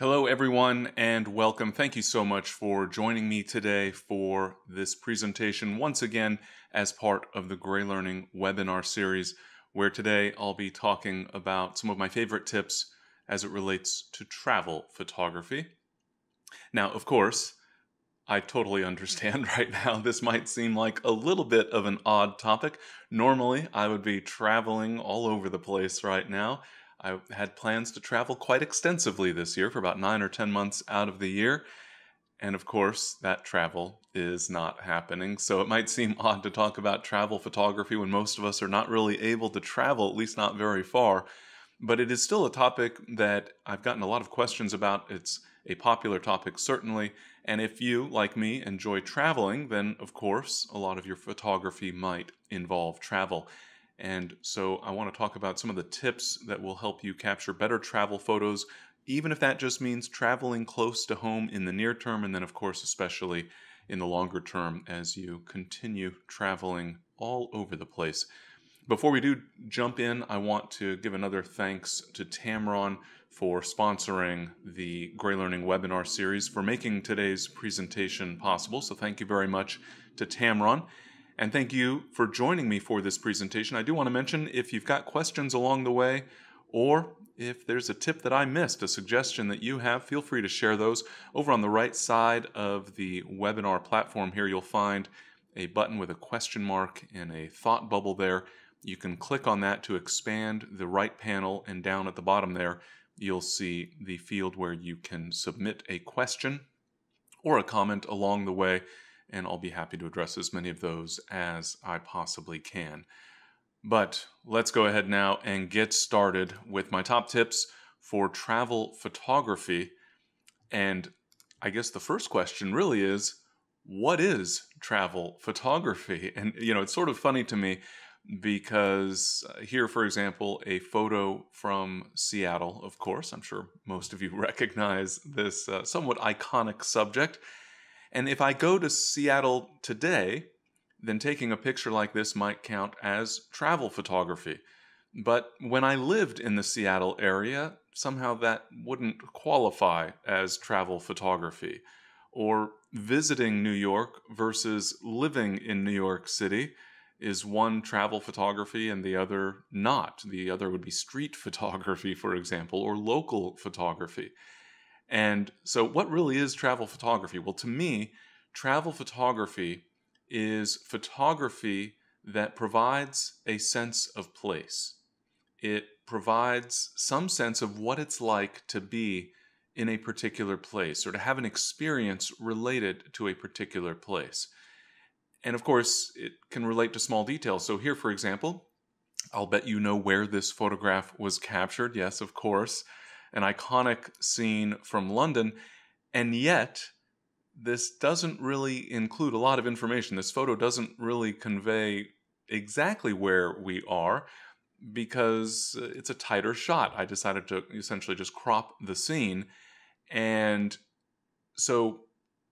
Hello everyone and welcome. Thank you so much for joining me today for this presentation once again as part of the GreyLearning webinar series, where today I'll be talking about some of my favorite tips as it relates to travel photography. Now, of course, I totally understand right now this might seem like a little bit of an odd topic. Normally, I would be traveling all over the place right now. I had plans to travel quite extensively this year for about 9 or 10 months out of the year. And of course, that travel is not happening. So it might seem odd to talk about travel photography when most of us are not really able to travel, at least not very far. But it is still a topic that I've gotten a lot of questions about. It's a popular topic, certainly. And if you, like me, enjoy traveling, then of course, a lot of your photography might involve travel. And so I want to talk about some of the tips that will help you capture better travel photos, even if that just means traveling close to home in the near term, and then of course, especially in the longer term as you continue traveling all over the place. Before we do jump in, I want to give another thanks to Tamron for sponsoring the GreyLearning webinar series, for making today's presentation possible. So thank you very much to Tamron. And thank you for joining me for this presentation. I do want to mention, if you've got questions along the way, or if there's a tip that I missed, a suggestion that you have, feel free to share those. Over on the right side of the webinar platform here, you'll find a button with a question mark and a thought bubble there. You can click on that to expand the right panel, and down at the bottom there, you'll see the field where you can submit a question or a comment along the way, and I'll be happy to address as many of those as I possibly can. But let's go ahead now and get started with my top tips for travel photography. And I guess the first question really is, what is travel photography? And, you know, it's sort of funny to me because here, for example, a photo from Seattle, of course, I'm sure most of you recognize this somewhat iconic subject. And if I go to Seattle today, then taking a picture like this might count as travel photography. But when I lived in the Seattle area, somehow that wouldn't qualify as travel photography. Or visiting New York versus living in New York City is one travel photography and the other not. The other would be street photography, for example, or local photography. And so what really is travel photography? Well, to me, travel photography is photography that provides a sense of place. It provides some sense of what it's like to be in a particular place or to have an experience related to a particular place. And of course, it can relate to small details. So here, for example, I'll bet you know where this photograph was captured. Yes, of course. An iconic scene from London, and yet this doesn't really include a lot of information. This photo doesn't really convey exactly where we are because it's a tighter shot. I decided to essentially just crop the scene, and so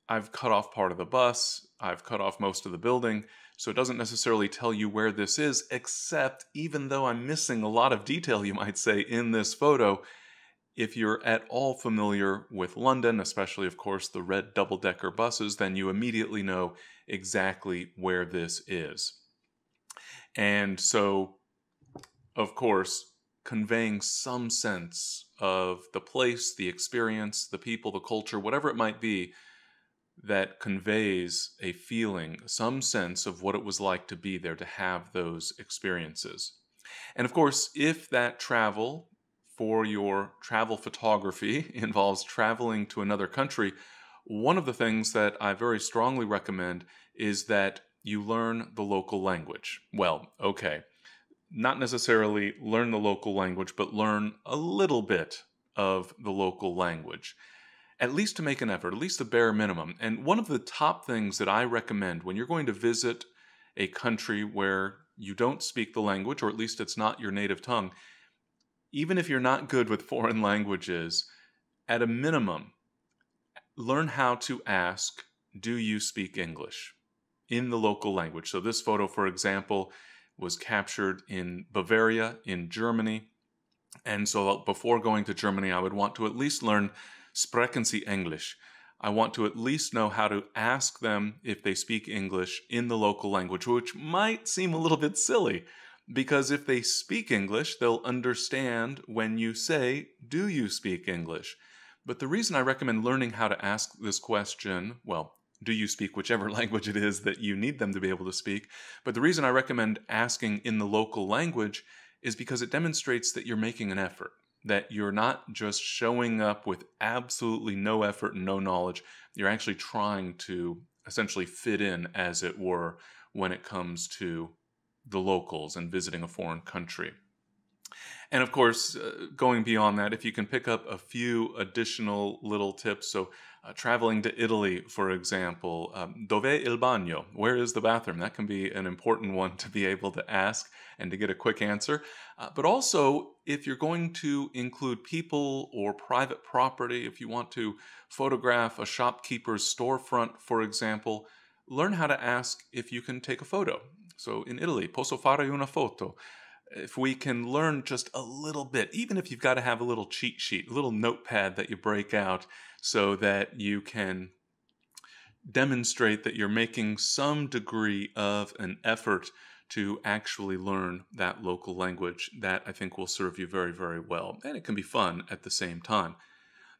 I've cut off part of the bus, I've cut off most of the building, so it doesn't necessarily tell you where this is, except even though I'm missing a lot of detail, you might say, in this photo, if you're at all familiar with London, especially, of course, the red double-decker buses, then you immediately know exactly where this is. And so, of course, conveying some sense of the place, the experience, the people, the culture, whatever it might be, that conveys a feeling, some sense of what it was like to be there, to have those experiences. And, of course, if that travel for your travel photography involves traveling to another country, one of the things that I very strongly recommend is that you learn the local language. Well, okay, not necessarily learn the local language, but learn a little bit of the local language, at least to make an effort, at least the bare minimum. And one of the top things that I recommend when you're going to visit a country where you don't speak the language, or at least it's not your native tongue, even if you're not good with foreign languages, at a minimum, learn how to ask, do you speak English in the local language? So this photo, for example, was captured in Bavaria in Germany. And so before going to Germany, I would want to at least learn sprechen Sie Englisch. I want to at least know how to ask them if they speak English in the local language, which might seem a little bit silly, because if they speak English, they'll understand when you say, do you speak English? But the reason I recommend learning how to ask this question, well, do you speak whichever language it is that you need them to be able to speak, but the reason I recommend asking in the local language is because it demonstrates that you're making an effort, that you're not just showing up with absolutely no effort and no knowledge. You're actually trying to essentially fit in, as it were, when it comes to the locals and visiting a foreign country. And of course, going beyond that, if you can pick up a few additional little tips. So traveling to Italy, for example, dov'è il bagno? Where is the bathroom? That can be an important one to be able to ask and to get a quick answer. But also, if you're going to include people or private property, if you want to photograph a shopkeeper's storefront, for example, learn how to ask if you can take a photo. So in Italy, posso fare una foto? If we can learn just a little bit, even if you've got to have a little cheat sheet, a little notepad that you break out so that you can demonstrate that you're making some degree of an effort to actually learn that local language, that I think will serve you very, very well. And it can be fun at the same time.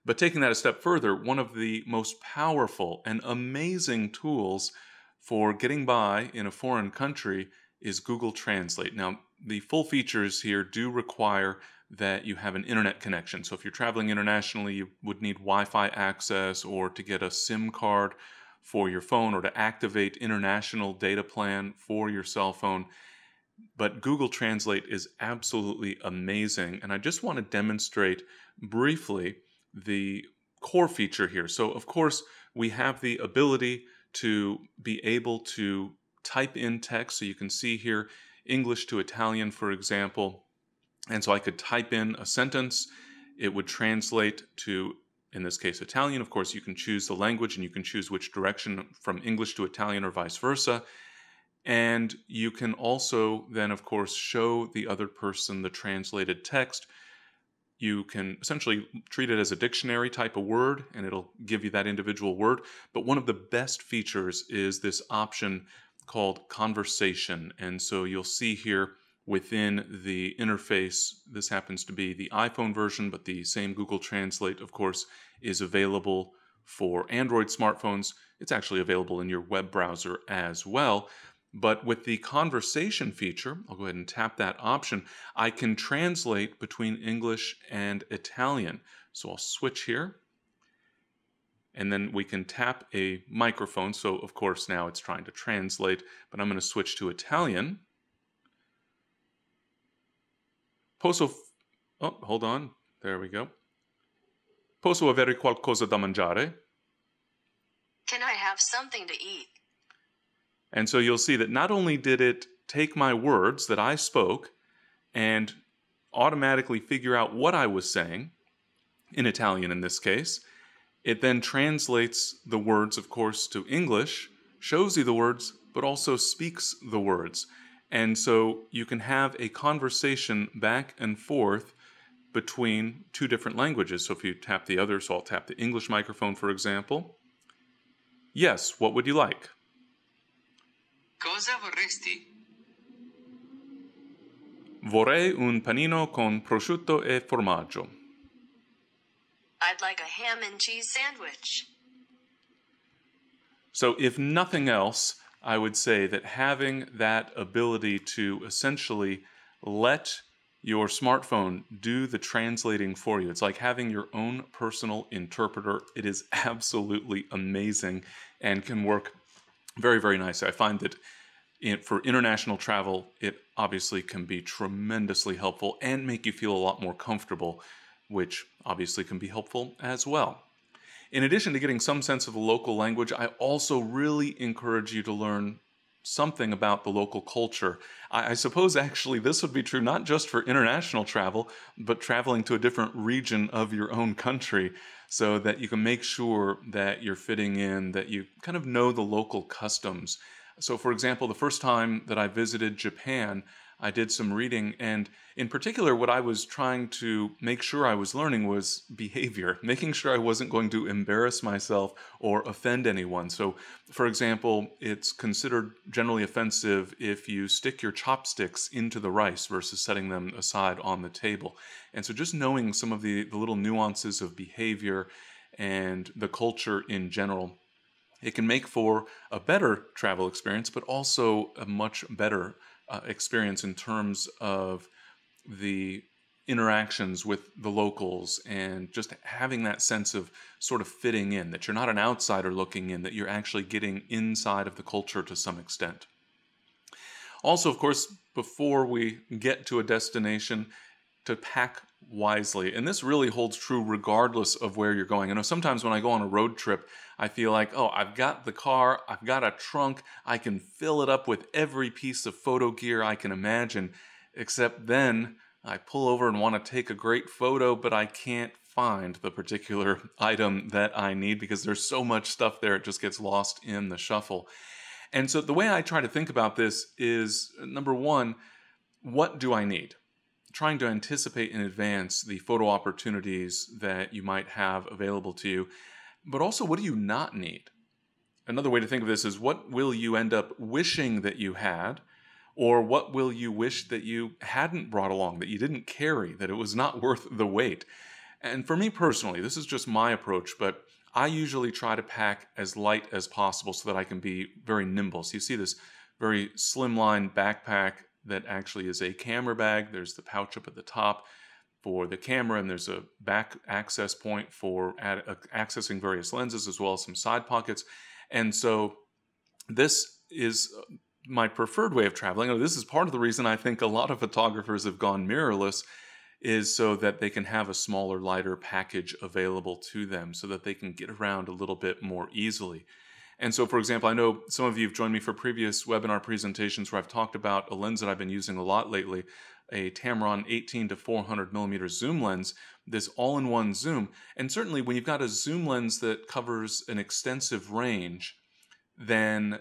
But taking that a step further, one of the most powerful and amazing tools for getting by in a foreign country is Google Translate. Now, the full features here do require that you have an internet connection. So if you're traveling internationally, you would need Wi-Fi access or to get a SIM card for your phone or to activate international data plan for your cell phone. But Google Translate is absolutely amazing. And I just want to demonstrate briefly the core feature here. So of course, we have the ability to be able to type in text. So you can see here, English to Italian, for example. And so I could type in a sentence. It would translate to, in this case, Italian. Of course, you can choose the language and you can choose which direction from English to Italian or vice versa. And you can also then, of course, show the other person the translated text. You can essentially treat it as a dictionary type of word, and it'll give you that individual word. But one of the best features is this option called conversation. And so you'll see here within the interface, this happens to be the iPhone version, but the same Google Translate, of course, is available for Android smartphones. It's actually available in your web browser as well. But with the conversation feature, I'll go ahead and tap that option, I can translate between English and Italian. So I'll switch here. And then we can tap a microphone. So, of course, now it's trying to translate, but I'm going to switch to Italian. Posso... Oh, hold on. There we go. Posso avere qualcosa da mangiare? Can I have something to eat? And so you'll see that not only did it take my words that I spoke and automatically figure out what I was saying, in Italian in this case, it then translates the words, of course, to English, shows you the words, but also speaks the words. And so you can have a conversation back and forth between two different languages. So if you tap the other, so I'll tap the English microphone, for example. Yes, what would you like? Cosa vorresti? Vorrei un panino con prosciutto e formaggio. I'd like a ham and cheese sandwich. So if nothing else, I would say that having that ability to essentially let your smartphone do the translating for you. It's like having your own personal interpreter. It is absolutely amazing and can work very, very nicely. I find that for international travel, it obviously can be tremendously helpful and make you feel a lot more comfortable, which obviously can be helpful as well. In addition to getting some sense of the local language, I also really encourage you to learn something about the local culture. I suppose actually this would be true not just for international travel, but traveling to a different region of your own country so that you can make sure that you're fitting in, that you kind of know the local customs. So for example, the first time that I visited Japan, I did some reading, and in particular, what I was trying to make sure I was learning was behavior, making sure I wasn't going to embarrass myself or offend anyone. So, for example, it's considered generally offensive if you stick your chopsticks into the rice versus setting them aside on the table. And so just knowing some of the little nuances of behavior and the culture in general, it can make for a better travel experience, but also a much better experience in terms of the interactions with the locals and just having that sense of sort of fitting in, that you're not an outsider looking in, that you're actually getting inside of the culture to some extent. Also, of course, before we get to a destination, to pack wisely. And this really holds true regardless of where you're going. I know sometimes when I go on a road trip, I feel like, oh, I've got the car, I've got a trunk, I can fill it up with every piece of photo gear I can imagine, except then I pull over and want to take a great photo, but I can't find the particular item that I need because there's so much stuff there, it just gets lost in the shuffle. And so the way I try to think about this is, number one, what do I need? Trying to anticipate in advance the photo opportunities that you might have available to you, but also what do you not need? Another way to think of this is what will you end up wishing that you had, or what will you wish that you hadn't brought along, that you didn't carry, that it was not worth the wait? And for me personally, this is just my approach, but I usually try to pack as light as possible so that I can be very nimble. So you see this very slimline backpack that actually is a camera bag. There's the pouch up at the top for the camera, and there's a back access point for accessing various lenses, as well as some side pockets. And so this is my preferred way of traveling. This is part of the reason I think a lot of photographers have gone mirrorless, is so that they can have a smaller, lighter package available to them so that they can get around a little bit more easily. And so, for example, I know some of you have joined me for previous webinar presentations where I've talked about a lens that I've been using a lot lately, a Tamron 18 to 400 millimeter zoom lens, this all-in-one zoom. And certainly when you've got a zoom lens that covers an extensive range, then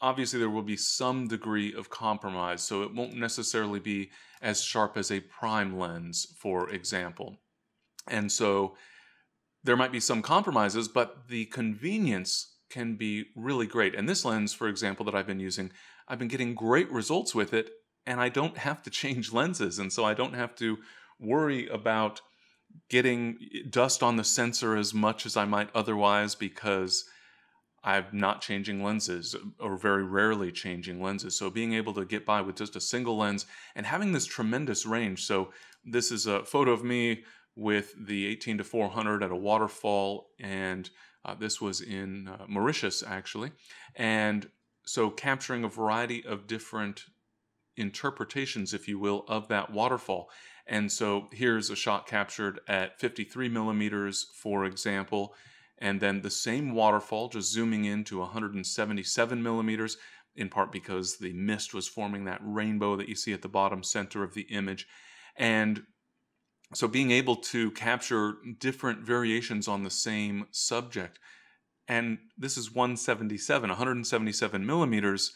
obviously there will be some degree of compromise. So it won't necessarily be as sharp as a prime lens, for example. And so there might be some compromises, but the convenience can be really great. And this lens, for example, that I've been using, I've been getting great results with it, and I don't have to change lenses. And so I don't have to worry about getting dust on the sensor as much as I might otherwise, because I'm not changing lenses, or very rarely changing lenses. So being able to get by with just a single lens and having this tremendous range. So this is a photo of me with the 18 to 400 at a waterfall, and this was in Mauritius, actually. And so capturing a variety of different interpretations, if you will, of that waterfall. And so here's a shot captured at 53 millimeters, for example, and then the same waterfall just zooming in to 177 millimeters, in part because the mist was forming that rainbow that you see at the bottom center of the image. And so being able to capture different variations on the same subject, and this is 177 millimeters,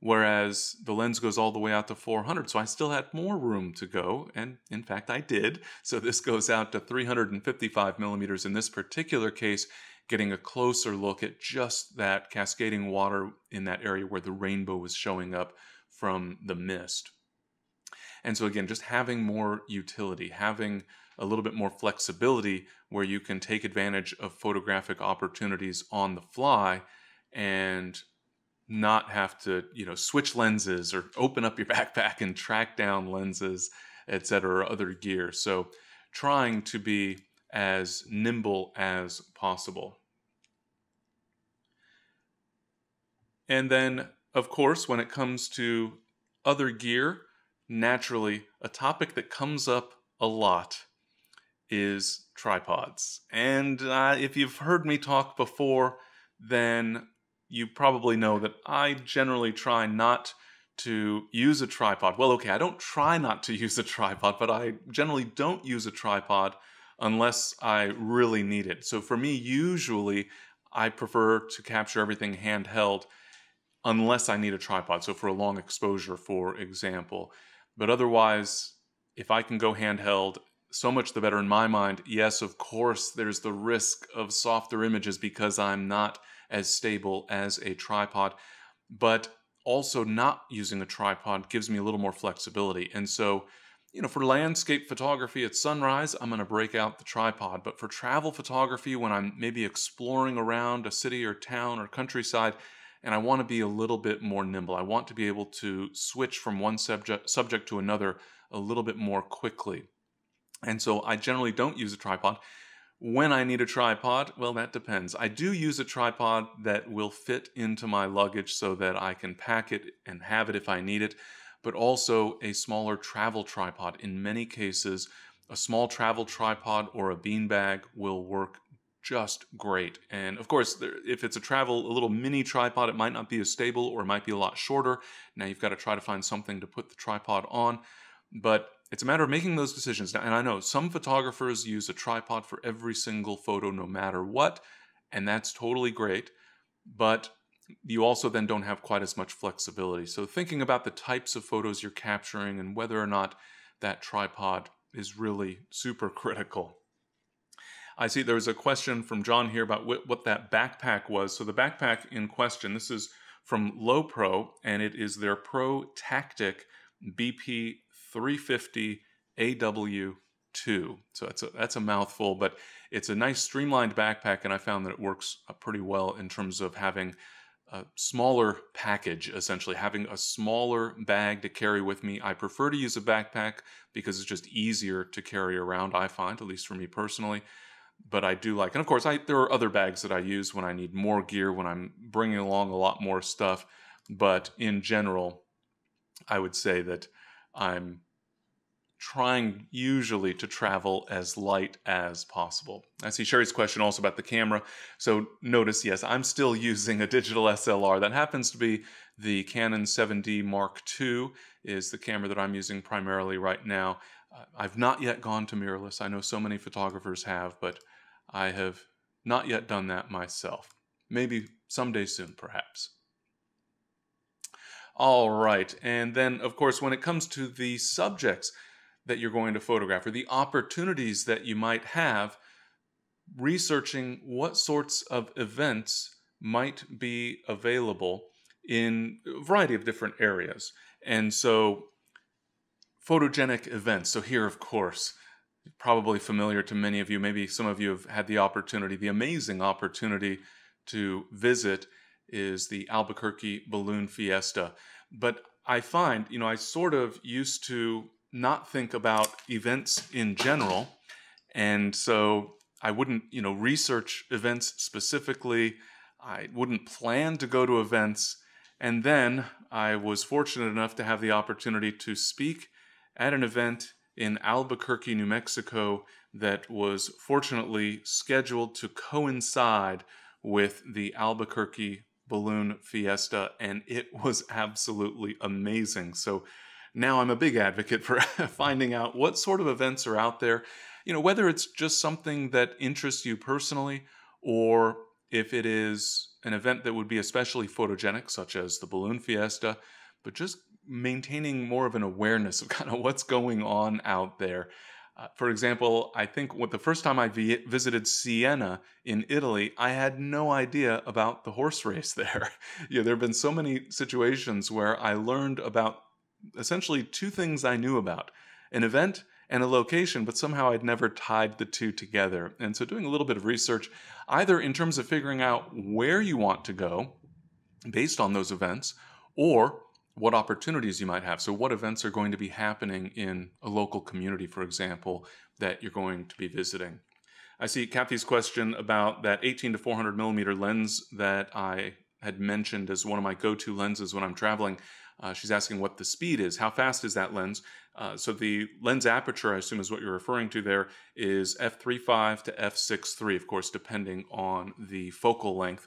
whereas the lens goes all the way out to 400, so I still had more room to go, and in fact I did. So this goes out to 355 millimeters in this particular case, getting a closer look at just that cascading water in that area where the rainbow was showing up from the mist. And so again, just having more utility, having a little bit more flexibility where you can take advantage of photographic opportunities on the fly and not have to, switch lenses or open up your backpack and track down lenses, etc., or other gear. So trying to be as nimble as possible. And then, of course, when it comes to other gear, naturally, a topic that comes up a lot is tripods. And if you've heard me talk before, then you probably know that I generally try not to use a tripod. Well, okay, I don't try not to use a tripod, but I generally don't use a tripod unless I really need it. So for me, usually, I prefer to capture everything handheld unless I need a tripod, so for a long exposure, for example. But otherwise, if I can go handheld, so much the better in my mind. Yes, of course, there's the risk of softer images because I'm not as stable as a tripod, but also not using a tripod gives me a little more flexibility. And so, you know, for landscape photography at sunrise, I'm going to break out the tripod. But for travel photography, when I'm maybe exploring around a city or town or countryside, and I want to be a little bit more nimble, I want to be able to switch from one subject to another a little bit more quickly. And so I generally don't use a tripod. When I need a tripod, well, that depends. I do use a tripod that will fit into my luggage so that I can pack it and have it if I need it, but also a smaller travel tripod. In many cases, a small travel tripod or a beanbag will work just great. And of course, if it's a little mini tripod, it might not be as stable or it might be a lot shorter. Now you've got to try to find something to put the tripod on, but it's a matter of making those decisions. Now, and I know some photographers use a tripod for every single photo no matter what, and that's totally great, but you also then don't have quite as much flexibility. So thinking about the types of photos you're capturing and whether or not that tripod is really super critical. I see there was a question from John here about what that backpack was. So the backpack in question, this is from Lowpro, and it is their Pro Tactic BP 350 AW2. So that's a mouthful, but it's a nice streamlined backpack, and I found that it works pretty well in terms of having a smaller package, essentially having a smaller bag to carry with me. I prefer to use a backpack because it's just easier to carry around, I find, at least for me personally. But I do like, and of course, there are other bags that I use when I need more gear, when I'm bringing along a lot more stuff. But in general, I would say that I'm trying usually to travel as light as possible. I see Sherry's question also about the camera. So notice, yes, I'm still using a digital SLR. That happens to be the Canon 7D Mark II is the camera that I'm using primarily right now. I've not yet gone to mirrorless. I know so many photographers have, but I have not yet done that myself. Maybe someday soon, perhaps. All right, and then of course, when it comes to the subjects that you're going to photograph or the opportunities that you might have, researching what sorts of events might be available in a variety of different areas. And so photogenic events. So here, of course, probably familiar to many of you, maybe some of you have had the opportunity, the amazing opportunity to visit is the Albuquerque Balloon Fiesta. But I find, you know, I sort of used to not think about events in general. And so I wouldn't, you know, research events specifically. I wouldn't plan to go to events. And then I was fortunate enough to have the opportunity to speak at an event in Albuquerque, New Mexico, that was fortunately scheduled to coincide with the Albuquerque Balloon Fiesta, and it was absolutely amazing. So now I'm a big advocate for finding out what sort of events are out there, you know, whether it's just something that interests you personally, or if it is an event that would be especially photogenic, such as the Balloon Fiesta, but just maintaining more of an awareness of kind of what's going on out there. For example, I think the first time I visited Siena in Italy, I had no idea about the horse race there. You know, there have been so many situations where I learned about essentially two things I knew about, an event and a location, but somehow I'd never tied the two together. And so doing a little bit of research, either in terms of figuring out where you want to go based on those events, or what opportunities you might have. So what events are going to be happening in a local community, for example, that you're going to be visiting. I see Kathy's question about that 18 to 400 millimeter lens that I had mentioned as one of my go-to lenses when I'm traveling. She's asking what the speed is. How fast is that lens? So the lens aperture, I assume, is what you're referring to there, is f3.5 to f6.3, of course, depending on the focal length.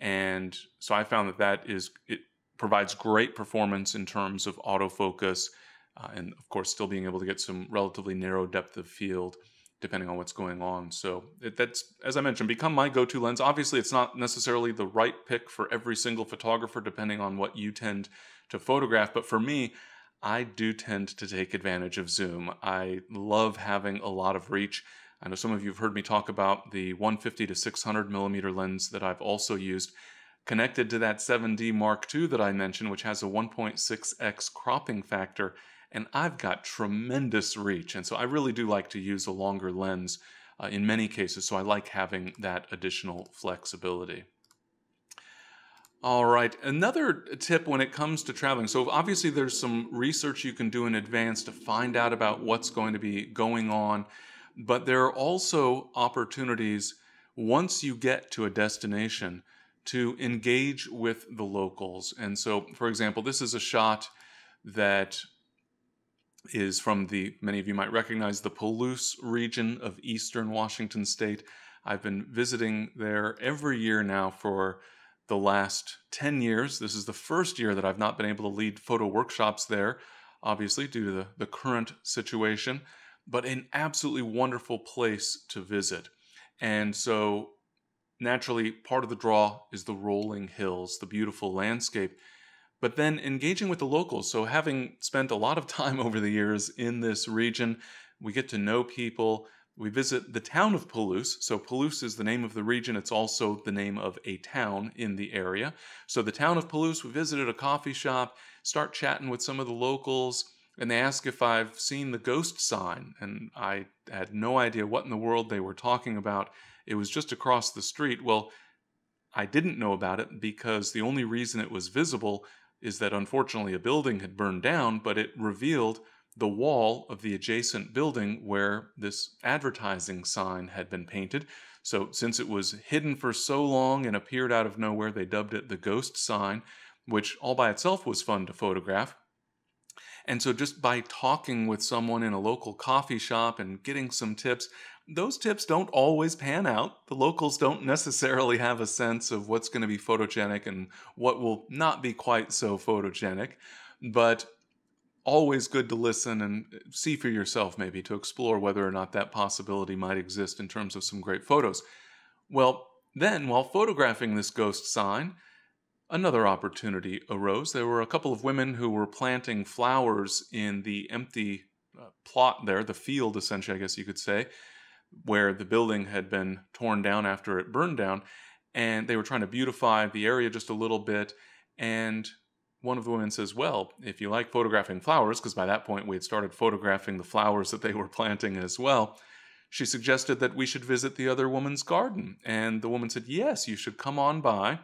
And so I found that it provides great performance in terms of autofocus and, of course, still being able to get some relatively narrow depth of field. depending on what's going on. So that's, as I mentioned, become my go-to lens. Obviously, it's not necessarily the right pick for every single photographer, depending on what you tend to photograph. But for me, I do tend to take advantage of zoom. I love having a lot of reach. I know some of you have heard me talk about the 150 to 600 millimeter lens that I've also used, connected to that 7D Mark II that I mentioned, which has a 1.6x cropping factor, and I've got tremendous reach. And so I really do like to use a longer lens in many cases, so I like having that additional flexibility. All right, another tip when it comes to traveling. So obviously there's some research you can do in advance to find out about what's going to be going on, but there are also opportunities once you get to a destination to engage with the locals. And so, for example, this is a shot that is from the, many of you might recognize, the Palouse region of eastern Washington state. I've been visiting there every year now for the last 10 years. This is the first year that I've not been able to lead photo workshops there, obviously due to the current situation, but an absolutely wonderful place to visit. And so naturally, part of the draw is the rolling hills, the beautiful landscape, but then engaging with the locals. So having spent a lot of time over the years in this region, we get to know people. We visit the town of Palouse. So Palouse is the name of the region. It's also the name of a town in the area. So the town of Palouse, we visited a coffee shop, start chatting with some of the locals, and they ask if I've seen the ghost sign. And I had no idea what in the world they were talking about. It was just across the street. Well, I didn't know about it because the only reason it was visible is that unfortunately a building had burned down, but it revealed the wall of the adjacent building where this advertising sign had been painted. So since it was hidden for so long and appeared out of nowhere, they dubbed it the ghost sign, which all by itself was fun to photograph. And so just by talking with someone in a local coffee shop and getting some tips, those tips don't always pan out. The locals don't necessarily have a sense of what's going to be photogenic and what will not be quite so photogenic, but always good to listen and see for yourself, maybe to explore whether or not that possibility might exist in terms of some great photos. Well, then while photographing this ghost sign, another opportunity arose. There were a couple of women who were planting flowers in the empty plot there, the field essentially, I guess you could say, where the building had been torn down after it burned down, and they were trying to beautify the area just a little bit. And one of the women says, well, if you like photographing flowers, because by that point we had started photographing the flowers that they were planting as well, she suggested that we should visit the other woman's garden. And the woman said, yes, you should come on by.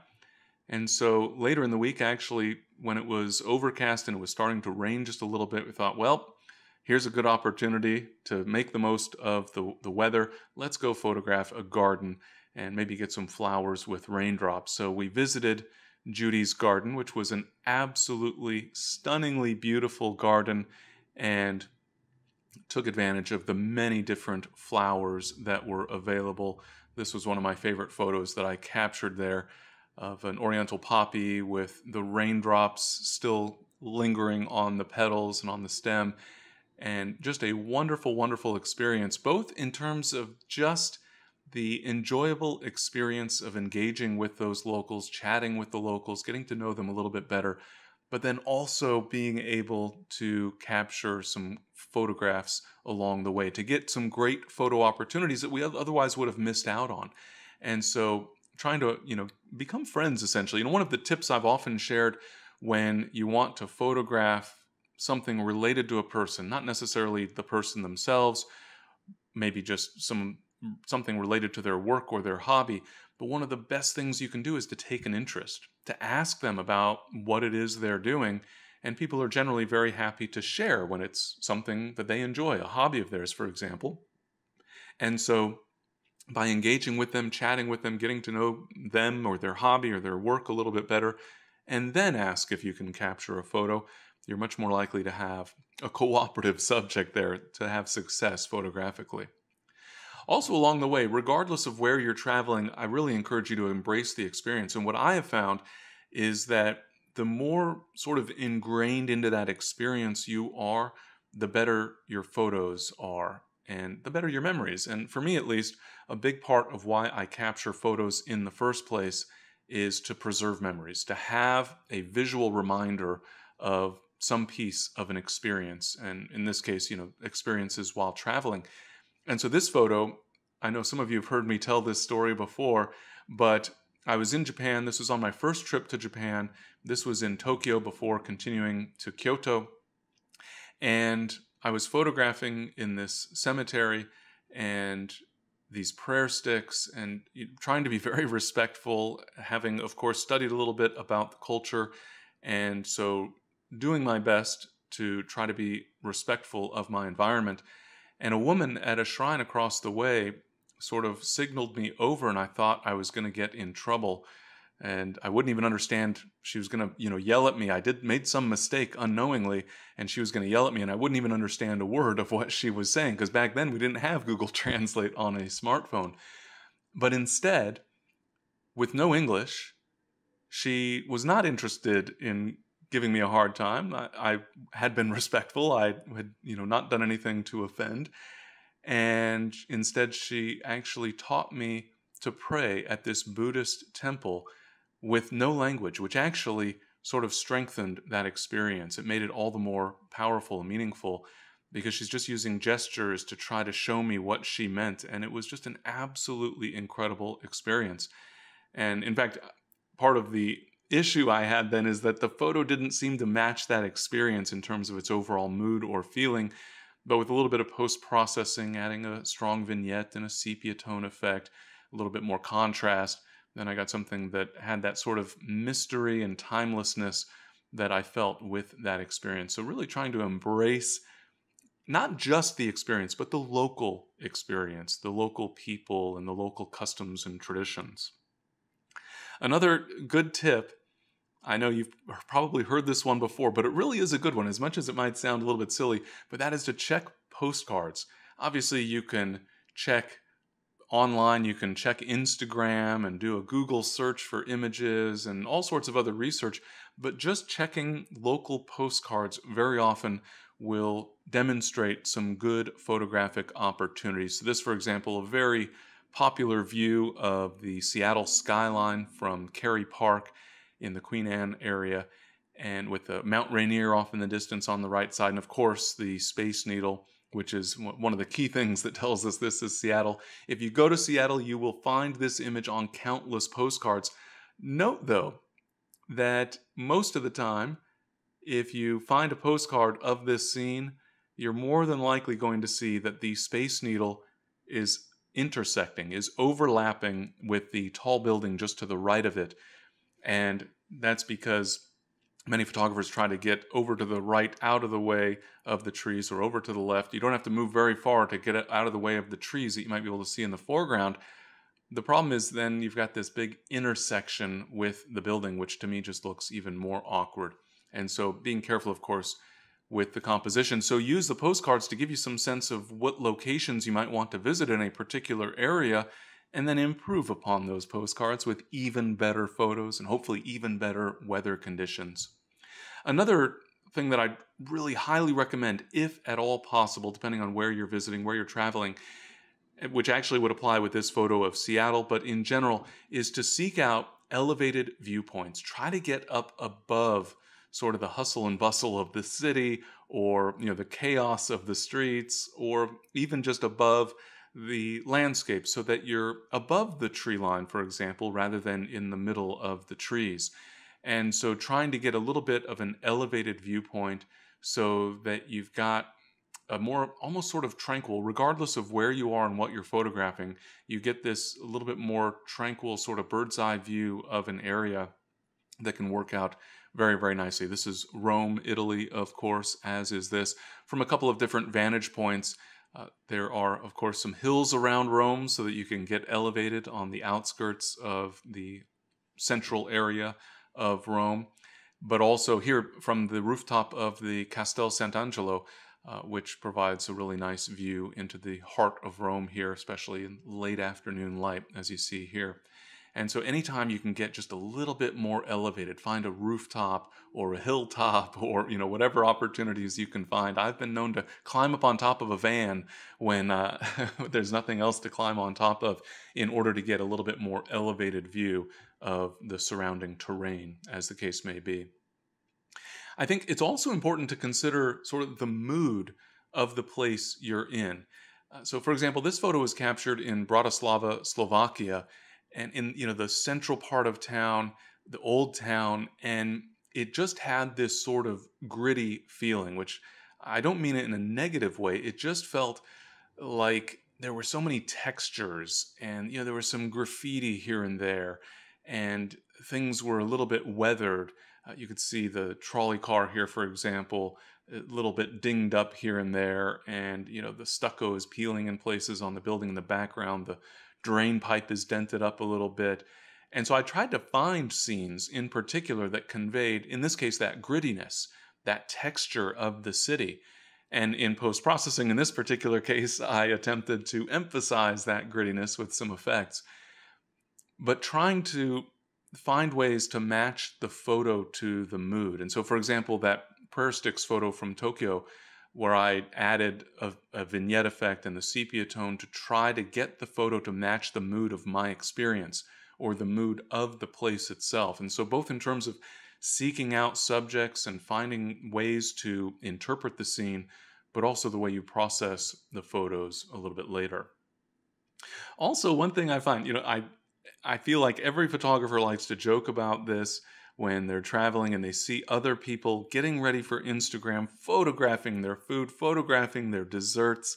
And so later in the week, actually, when it was overcast and it was starting to rain just a little bit, we thought, well, here's a good opportunity to make the most of the weather. Let's go photograph a garden and maybe get some flowers with raindrops. So we visited Judy's garden, which was an absolutely stunningly beautiful garden, and took advantage of the many different flowers that were available. This was one of my favorite photos that I captured there of an oriental poppy with the raindrops still lingering on the petals and on the stem. And just a wonderful, wonderful experience, both in terms of just the enjoyable experience of engaging with those locals, chatting with the locals, getting to know them a little bit better, but then also being able to capture some photographs along the way to get some great photo opportunities that we otherwise would have missed out on. And so trying to, become friends, essentially. One of the tips I've often shared when you want to photograph something related to a person, not necessarily the person themselves, maybe just something related to their work or their hobby, but one of the best things you can do is to take an interest, to ask them about what it is they're doing, and people are generally very happy to share when it's something that they enjoy, a hobby of theirs, for example. And so by engaging with them, chatting with them, getting to know them or their hobby or their work a little bit better, and then ask if you can capture a photo, you're much more likely to have a cooperative subject there to have success photographically. Also along the way, regardless of where you're traveling, I really encourage you to embrace the experience. And what I have found is that the more sort of ingrained into that experience you are, the better your photos are. and the better your memories. And for me, at least, a big part of why I capture photos in the first place is to preserve memories, to have a visual reminder of some piece of an experience. And in this case, you know, experiences while traveling. And so this photo, I know some of you have heard me tell this story before, but I was in Japan. This was on my first trip to Japan. This was in Tokyo before continuing to Kyoto. And I was photographing in this cemetery and these prayer sticks and trying to be very respectful, having, of course, studied a little bit about the culture. And so doing my best to try to be respectful of my environment. And a woman at a shrine across the way sort of signaled me over, and I thought I was going to get in trouble. And I wouldn't even understand. She was going to, you know, yell at me. I made some mistake unknowingly, and she was going to yell at me, and I wouldn't even understand a word of what she was saying, because back then we didn't have Google Translate on a smartphone. But instead, with no English, she was not interested in giving me a hard time. I had been respectful. I had, you know, not done anything to offend. And instead, she actually taught me to pray at this Buddhist temple with no language, which actually sort of strengthened that experience. It made it all the more powerful and meaningful, because she's just using gestures to try to show me what she meant. And it was just an absolutely incredible experience. And in fact, part of the issue I had then is that the photo didn't seem to match that experience in terms of its overall mood or feeling. But with a little bit of post-processing, adding a strong vignette and a sepia tone effect, a little bit more contrast, then I got something that had that sort of mystery and timelessness that I felt with that experience. So really trying to embrace not just the experience, but the local experience, the local people and the local customs and traditions. Another good tip, I know you've probably heard this one before, but it really is a good one, as much as it might sound a little bit silly, but that is to check postcards. Obviously, you can check online, you can check Instagram and do a Google search for images and all sorts of other research, but just checking local postcards very often will demonstrate some good photographic opportunities. So this, for example, a very popular view of the Seattle skyline from Cary Park in the Queen Anne area, and with the Mount Rainier off in the distance on the right side, and of course the Space Needle, which is one of the key things that tells us this is Seattle. If you go to Seattle, you will find this image on countless postcards. Note, though, that most of the time, if you find a postcard of this scene, you're more than likely going to see that the Space Needle is intersecting, is overlapping with the tall building just to the right of it. And that's because many photographers try to get over to the right, out of the way of the trees, or over to the left. You don't have to move very far to get out of the way of the trees that you might be able to see in the foreground. The problem is then you've got this big intersection with the building, which to me just looks even more awkward. And so being careful, of course, with the composition. So use the postcards to give you some sense of what locations you might want to visit in a particular area, and then improve upon those postcards with even better photos and hopefully even better weather conditions. Another thing that I really highly recommend, if at all possible, depending on where you're visiting, where you're traveling, which actually would apply with this photo of Seattle, but in general, is to seek out elevated viewpoints. Try to get up above sort of the hustle and bustle of the city, or, you know, the chaos of the streets, or even just above the landscape, so that you're above the tree line, for example, rather than in the middle of the trees. And so trying to get a little bit of an elevated viewpoint so that you've got a more almost sort of tranquil, regardless of where you are and what you're photographing, you get this a little bit more tranquil sort of bird's eye view of an area that can work out very, very nicely. This is Rome, Italy, of course, as is this, from a couple of different vantage points. There are, of course, some hills around Rome so that you can get elevated on the outskirts of the central area of Rome. But also here from the rooftop of the Castel Sant'Angelo, which provides a really nice view into the heart of Rome here, especially in late afternoon light, as you see here. And so anytime you can get just a little bit more elevated, find a rooftop or a hilltop or, you know, whatever opportunities you can find. I've been known to climb up on top of a van when there's nothing else to climb on top of in order to get a little bit more elevated view of the surrounding terrain, as the case may be. I think it's also important to consider sort of the mood of the place you're in. So, for example, this photo was captured in Bratislava, Slovakia, and in, you know, the central part of town, the old town, and it just had this sort of gritty feeling, which I don't mean it in a negative way. It just felt like there were so many textures and, you know, there was some graffiti here and there, and things were a little bit weathered. You could see the trolley car here, for example, a little bit dinged up here and there, and, you know, the stucco is peeling in places on the building in the background. The drain pipe is dented up a little bit. And so I tried to find scenes in particular that conveyed, in this case, that grittiness, that texture of the city. And in post-processing, in this particular case, I attempted to emphasize that grittiness with some effects. But trying to find ways to match the photo to the mood. And so, for example, that prayer sticks photo from Tokyo, where I added a vignette effect and the sepia tone to try to get the photo to match the mood of my experience or the mood of the place itself. And so both in terms of seeking out subjects and finding ways to interpret the scene, but also the way you process the photos a little bit later. Also, one thing I find, you know, I feel like every photographer likes to joke about this when they're traveling and they see other people getting ready for Instagram, photographing their food, photographing their desserts.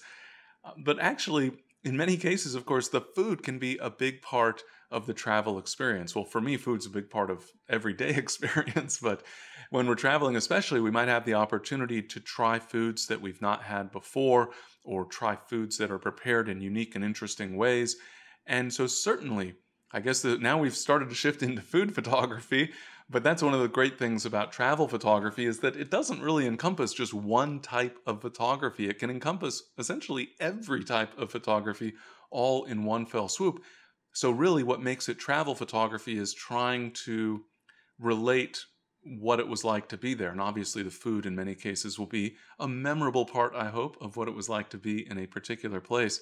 But actually, in many cases, of course, the food can be a big part of the travel experience. Well, for me, food's a big part of everyday experience, but when we're traveling especially, we might have the opportunity to try foods that we've not had before or try foods that are prepared in unique and interesting ways. And so certainly, I guess that now we've started to shift into food photography, but that's one of the great things about travel photography is that it doesn't really encompass just one type of photography. It can encompass essentially every type of photography all in one fell swoop. So really what makes it travel photography is trying to relate what it was like to be there. And obviously the food in many cases will be a memorable part, I hope, of what it was like to be in a particular place.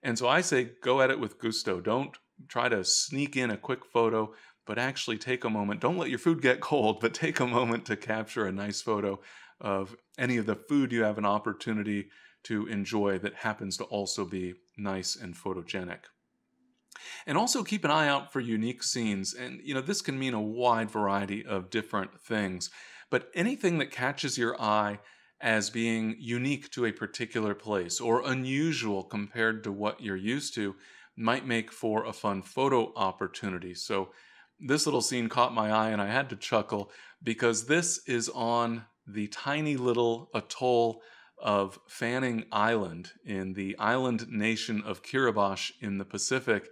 And so I say go at it with gusto. Don't try to sneak in a quick photo, but actually take a moment. Don't let your food get cold, but take a moment to capture a nice photo of any of the food you have an opportunity to enjoy that happens to also be nice and photogenic. And also keep an eye out for unique scenes. And, you know, this can mean a wide variety of different things, but anything that catches your eye as being unique to a particular place or unusual compared to what you're used to might make for a fun photo opportunity. So this little scene caught my eye and I had to chuckle because this is on the tiny little atoll of Fanning Island in the island nation of Kiribati in the Pacific.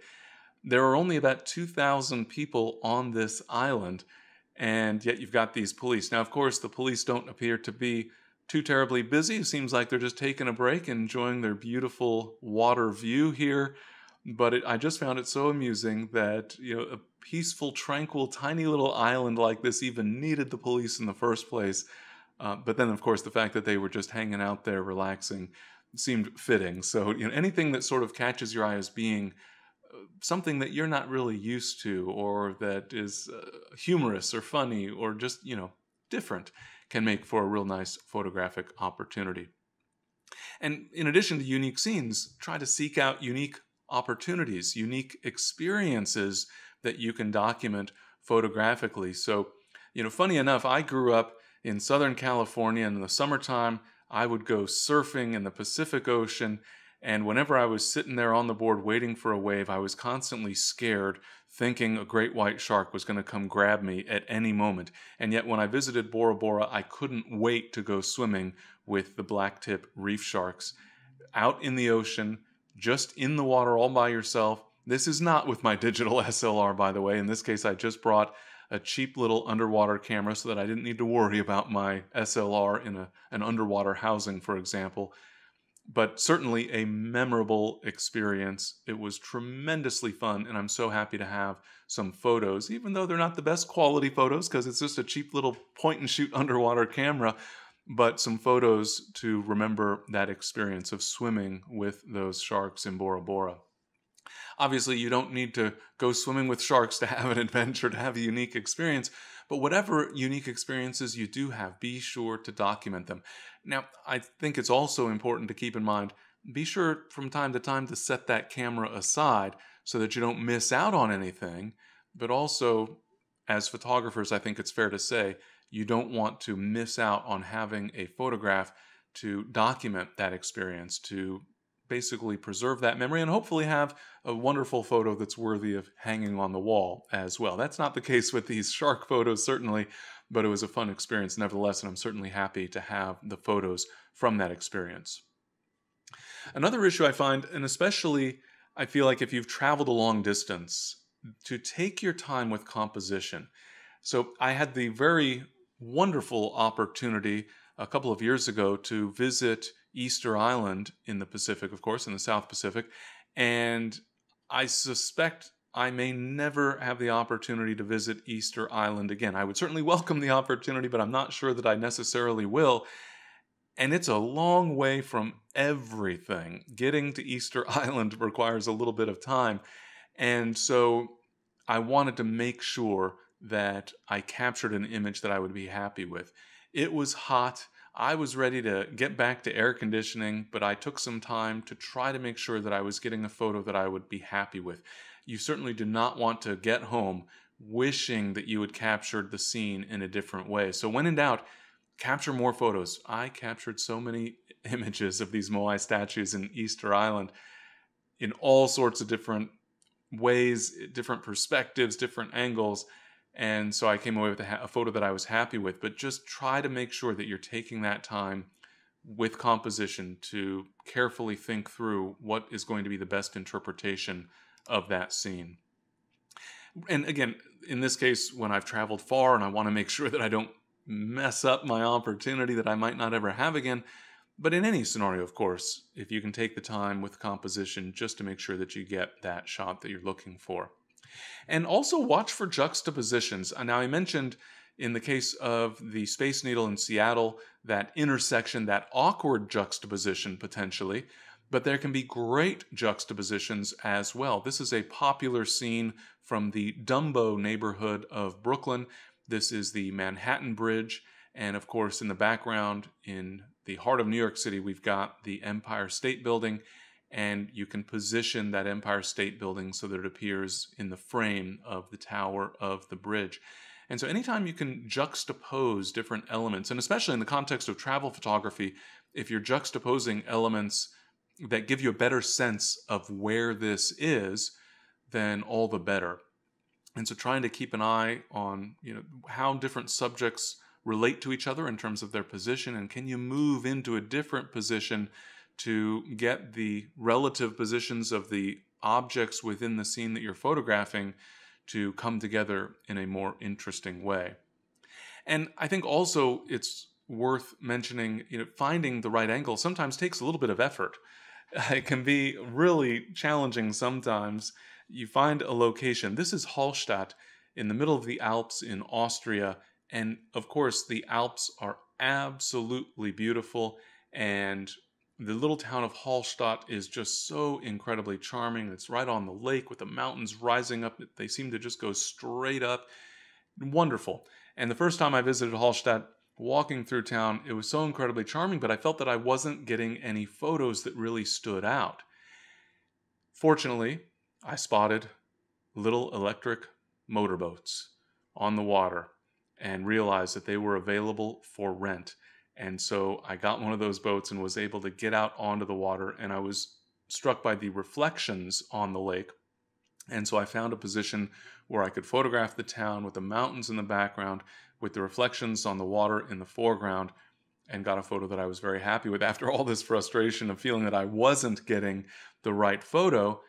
There are only about 2,000 people on this island, and yet you've got these police. Now, of course, the police don't appear to be too terribly busy. It seems like they're just taking a break, enjoying their beautiful water view here. But I just found it so amusing that, you know, a peaceful, tranquil, tiny little island like this even needed the police in the first place. But then, of course, the fact that they were just hanging out there relaxing seemed fitting. So, you know, anything that sort of catches your eye as being something that you're not really used to or that is humorous or funny or just, you know, different can make for a real nice photographic opportunity. And in addition to unique scenes, try to seek out unique opportunities, unique experiences that you can document photographically. So, you know, funny enough, I grew up in Southern California, and in the summertime, I would go surfing in the Pacific Ocean. And whenever I was sitting there on the board waiting for a wave, I was constantly scared, thinking a great white shark was going to come grab me at any moment. And yet when I visited Bora Bora, I couldn't wait to go swimming with the blacktip reef sharks out in the ocean, just in the water all by yourself. This is not with my digital SLR, by the way. In this case, I just brought a cheap little underwater camera so that I didn't need to worry about my SLR in an underwater housing, for example. but certainly a memorable experience. It was tremendously fun, and I'm so happy to have some photos, even though they're not the best quality photos because it's just a cheap little point-and-shoot underwater camera, but some photos to remember that experience of swimming with those sharks in Bora Bora. Obviously, you don't need to go swimming with sharks to have an adventure, to have a unique experience, but whatever unique experiences you do have, be sure to document them. Now, I think it's also important to keep in mind, be sure from time to time to set that camera aside so that you don't miss out on anything, but also, as photographers, I think it's fair to say, you don't want to miss out on having a photograph to document that experience, to basically preserve that memory and hopefully have a wonderful photo that's worthy of hanging on the wall as well. That's not the case with these shark photos, certainly, but it was a fun experience nevertheless, and I'm certainly happy to have the photos from that experience. Another issue I find, and especially I feel like if you've traveled a long distance, to take your time with composition. So I had the very wonderful opportunity a couple of years ago to visit Easter Island in the Pacific, of course, in the South Pacific, and I suspect I may never have the opportunity to visit Easter Island again. I would certainly welcome the opportunity, but I'm not sure that I necessarily will, and it's a long way from everything. Getting to Easter Island requires a little bit of time, and so I wanted to make sure that I captured an image that I would be happy with. It was hot. I was ready to get back to air conditioning, but I took some time to try to make sure that I was getting a photo that I would be happy with. You certainly do not want to get home wishing that you had captured the scene in a different way. So when in doubt, capture more photos. I captured so many images of these Moai statues in Easter Island in all sorts of different ways, different perspectives, different angles. And so I came away with a photo that I was happy with, but just try to make sure that you're taking that time with composition to carefully think through what is going to be the best interpretation of that scene. And again, in this case, when I've traveled far and I want to make sure that I don't mess up my opportunity that I might not ever have again, but in any scenario, of course, if you can take the time with composition just to make sure that you get that shot that you're looking for. And also watch for juxtapositions. Now, I mentioned in the case of the Space Needle in Seattle, that intersection, that awkward juxtaposition potentially, but there can be great juxtapositions as well. This is a popular scene from the Dumbo neighborhood of Brooklyn. This is the Manhattan Bridge. And of course, in the background, in the heart of New York City, we've got the Empire State Building. And you can position that Empire State Building so that it appears in the frame of the tower of the bridge. And so anytime you can juxtapose different elements, and especially in the context of travel photography, if you're juxtaposing elements that give you a better sense of where this is, then all the better. And so trying to keep an eye on, how different subjects relate to each other in terms of their position, and can you move into a different position to get the relative positions of the objects within the scene that you're photographing to come together in a more interesting way. And I think also it's worth mentioning, finding the right angle sometimes takes a little bit of effort. It can be really challenging sometimes. You find a location. This is Hallstatt in the middle of the Alps in Austria. And of course, the Alps are absolutely beautiful, and the little town of Hallstatt is just so incredibly charming. It's right on the lake with the mountains rising up. They seem to just go straight up. Wonderful. And the first time I visited Hallstatt, walking through town, it was so incredibly charming, but I felt that I wasn't getting any photos that really stood out. Fortunately, I spotted little electric motorboats on the water and realized that they were available for rent. And so I got one of those boats and was able to get out onto the water, and I was struck by the reflections on the lake. And so I found a position where I could photograph the town with the mountains in the background, with the reflections on the water in the foreground, and got a photo that I was very happy with. After all this frustration of feeling that I wasn't getting the right photo,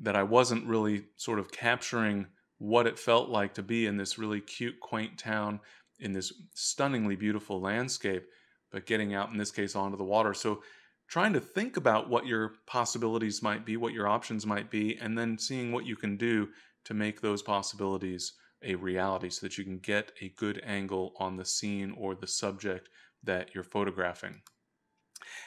that I wasn't really sort of capturing what it felt like to be in this really cute, quaint town, in this stunningly beautiful landscape, but getting out, in this case, onto the water. So trying to think about what your possibilities might be, what your options might be, and then seeing what you can do to make those possibilities a reality so that you can get a good angle on the scene or the subject that you're photographing.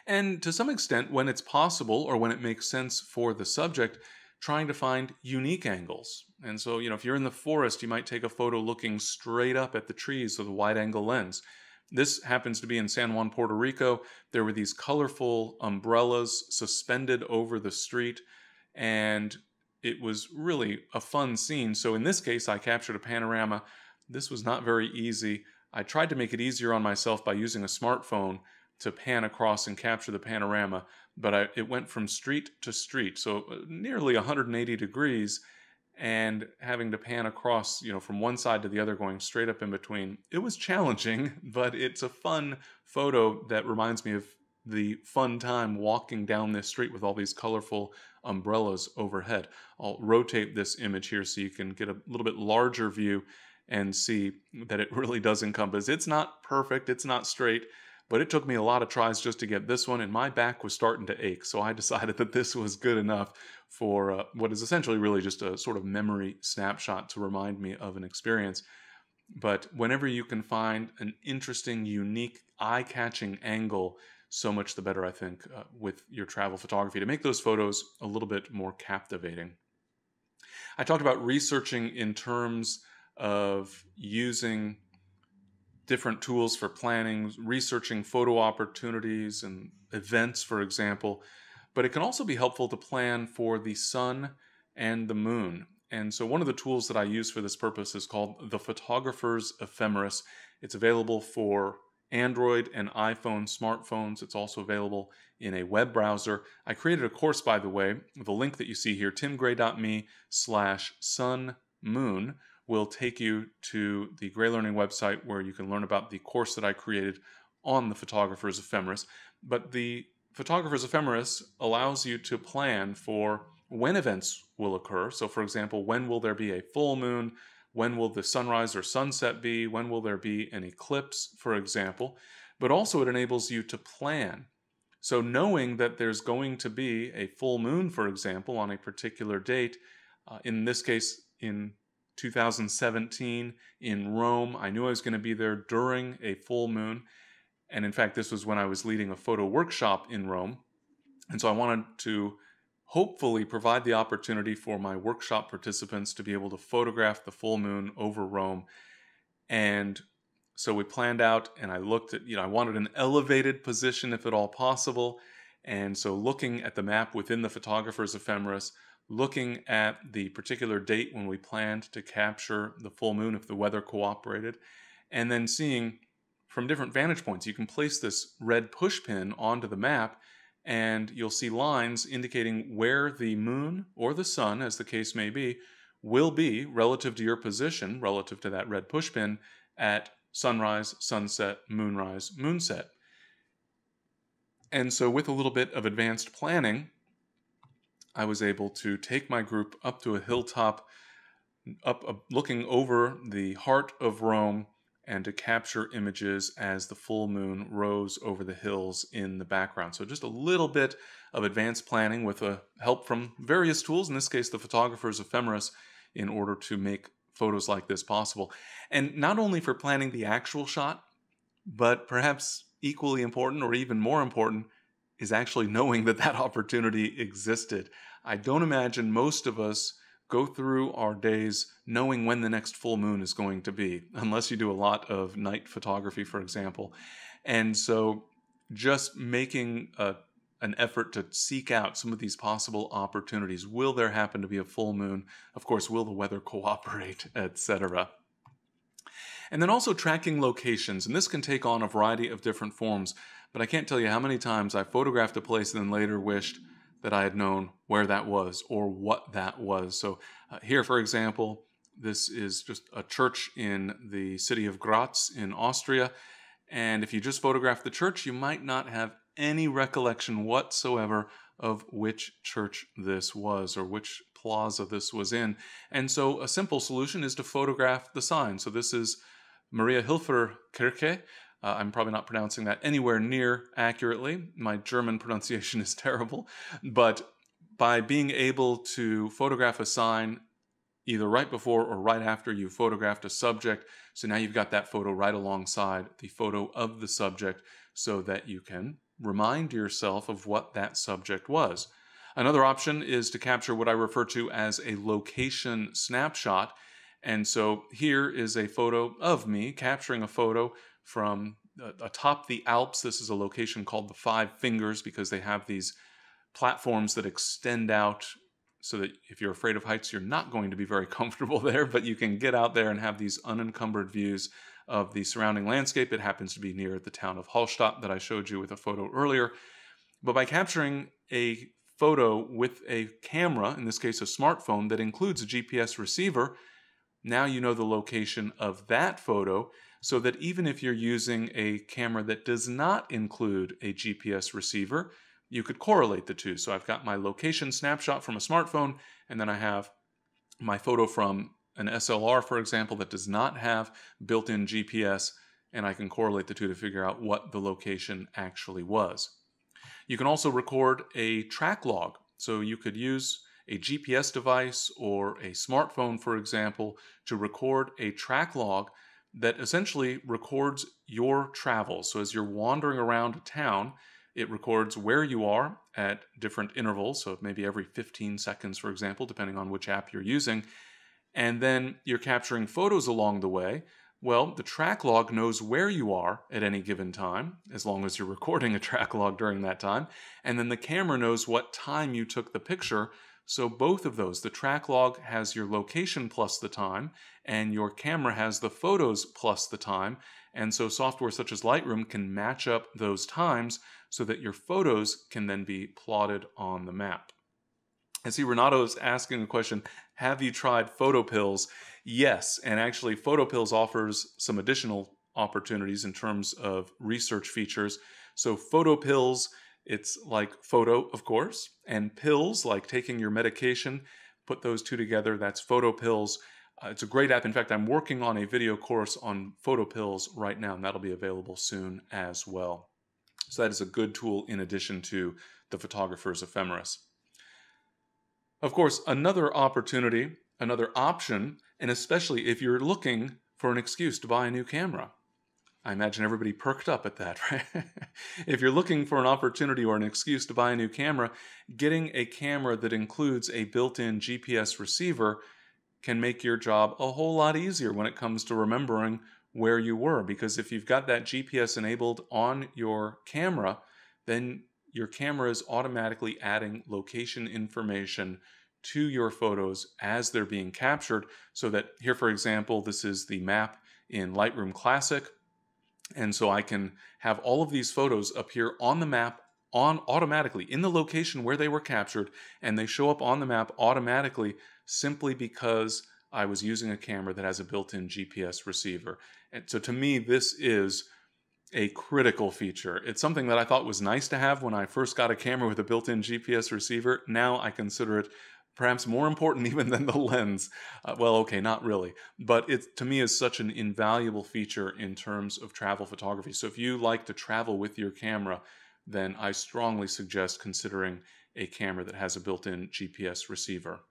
And to some extent, when it's possible or when it makes sense for the subject, trying to find unique angles. And so, you know, if you're in the forest, you might take a photo looking straight up at the trees with a wide-angle lens. This happens to be in San Juan, Puerto Rico. There were these colorful umbrellas suspended over the street, and it was really a fun scene. So in this case, I captured a panorama. This was not very easy. I tried to make it easier on myself by using a smartphone to pan across and capture the panorama, but it went from street to street, so nearly 180 degrees, and having to pan across, you know, from one side to the other, going straight up in between. It was challenging, but it's a fun photo that reminds me of the fun time walking down this street with all these colorful umbrellas overhead. I'll rotate this image here so you can get a little bit larger view and see that it really does encompass. It's not perfect, it's not straight, but it took me a lot of tries just to get this one, and my back was starting to ache, so I decided that this was good enough for what is essentially really just a sort of memory snapshot to remind me of an experience. But whenever you can find an interesting, unique, eye-catching angle, so much the better, I think, with your travel photography, to make those photos a little bit more captivating. I talked about researching in terms of using different tools for planning, researching photo opportunities and events, for example, but it can also be helpful to plan for the sun and the moon. And so one of the tools that I use for this purpose is called the Photographer's Ephemeris. It's available for Android and iPhone smartphones. It's also available in a web browser. I created a course, by the way. The link that you see here, timgrey.me/sunmoon, will take you to the GreyLearning website where you can learn about the course that I created on the Photographer's Ephemeris. But the Photographer's Ephemeris allows you to plan for when events will occur. So for example, when will there be a full moon? When will the sunrise or sunset be? When will there be an eclipse, for example? But also it enables you to plan. So knowing that there's going to be a full moon, for example, on a particular date, in this case, in 2017 in Rome. I knew I was going to be there during a full moon. And in fact, this was when I was leading a photo workshop in Rome. And so I wanted to hopefully provide the opportunity for my workshop participants to be able to photograph the full moon over Rome. And so we planned out, and I looked at, you know, I wanted an elevated position if at all possible. And so looking at the map within the Photographer's Ephemeris, looking at the particular date when we planned to capture the full moon if the weather cooperated, and then seeing from different vantage points. You can place this red pushpin onto the map and you'll see lines indicating where the moon or the sun, as the case may be, will be relative to your position, relative to that red pushpin at sunrise, sunset, moonrise, moonset. And so with a little bit of advanced planning, I was able to take my group up to a hilltop, looking over the heart of Rome, and to capture images as the full moon rose over the hills in the background. So just a little bit of advanced planning with help from various tools, in this case the Photographer's Ephemeris, in order to make photos like this possible. And not only for planning the actual shot, but perhaps equally important or even more important, is actually knowing that that opportunity existed. I don't imagine most of us go through our days knowing when the next full moon is going to be, unless you do a lot of night photography, for example. And so just making an effort to seek out some of these possible opportunities. Will there happen to be a full moon? Of course, will the weather cooperate, etc.? And then also tracking locations, and this can take on a variety of different forms. But I can't tell you how many times I photographed a place and then later wished that I had known where that was or what that was. So here, for example, this is just a church in the city of Graz in Austria. And if you just photograph the church, you might not have any recollection whatsoever of which church this was or which plaza this was in. And so a simple solution is to photograph the sign. So this is Maria Hilfer Kirche. I'm probably not pronouncing that anywhere near accurately. My German pronunciation is terrible. But by being able to photograph a sign either right before or right after you photographed a subject, so now you've got that photo right alongside the photo of the subject so that you can remind yourself of what that subject was. Another option is to capture what I refer to as a location snapshot. And so here is a photo of me capturing a photo from atop the Alps. This is a location called the Five Fingers because they have these platforms that extend out so that if you're afraid of heights, you're not going to be very comfortable there, but you can get out there and have these unencumbered views of the surrounding landscape. It happens to be near the town of Hallstatt that I showed you with a photo earlier. But by capturing a photo with a camera, in this case a smartphone, that includes a GPS receiver, now you know the location of that photo, so that even if you're using a camera that does not include a GPS receiver, you could correlate the two. So I've got my location snapshot from a smartphone, and then I have my photo from an SLR, for example, that does not have built-in GPS, and I can correlate the two to figure out what the location actually was. You can also record a track log. So you could use a GPS device or a smartphone, for example, to record a track log that essentially records your travels. So as you're wandering around a town, it records where you are at different intervals, so maybe every 15 seconds, for example, depending on which app you're using. And then you're capturing photos along the way. Well, the track log knows where you are at any given time, as long as you're recording a track log during that time. And then the camera knows what time you took the picture. So both of those, the track log has your location plus the time, and your camera has the photos plus the time. And so software such as Lightroom can match up those times so that your photos can then be plotted on the map. I see Renato is asking the question, have you tried PhotoPills? Yes, and actually PhotoPills offers some additional opportunities in terms of research features. So PhotoPills, it's like photo, of course, and pills, like taking your medication, put those two together, that's PhotoPills. It's a great app. In fact, I'm working on a video course on PhotoPills right now, and that'll be available soon as well. So that is a good tool in addition to the Photographer's Ephemeris. Of course, another opportunity, another option, and especially if you're looking for an excuse to buy a new camera. I imagine everybody perked up at that, right? If you're looking for an opportunity or an excuse to buy a new camera, getting a camera that includes a built-in GPS receiver can make your job a whole lot easier when it comes to remembering where you were. Because if you've got that GPS enabled on your camera, then your camera is automatically adding location information to your photos as they're being captured. So that here, for example, this is the map in Lightroom Classic. And so I can have all of these photos appear on the map automatically in the location where they were captured, and they show up on the map automatically simply because I was using a camera that has a built-in GPS receiver. And so to me, this is a critical feature. It's something that I thought was nice to have when I first got a camera with a built-in GPS receiver. Now I consider it perhaps more important even than the lens. Well, okay, not really. But it, to me, is such an invaluable feature in terms of travel photography. So if you like to travel with your camera, then I strongly suggest considering a camera that has a built-in GPS receiver.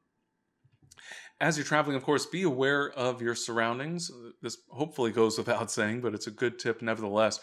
As you're traveling, of course, be aware of your surroundings. This hopefully goes without saying, but it's a good tip nevertheless.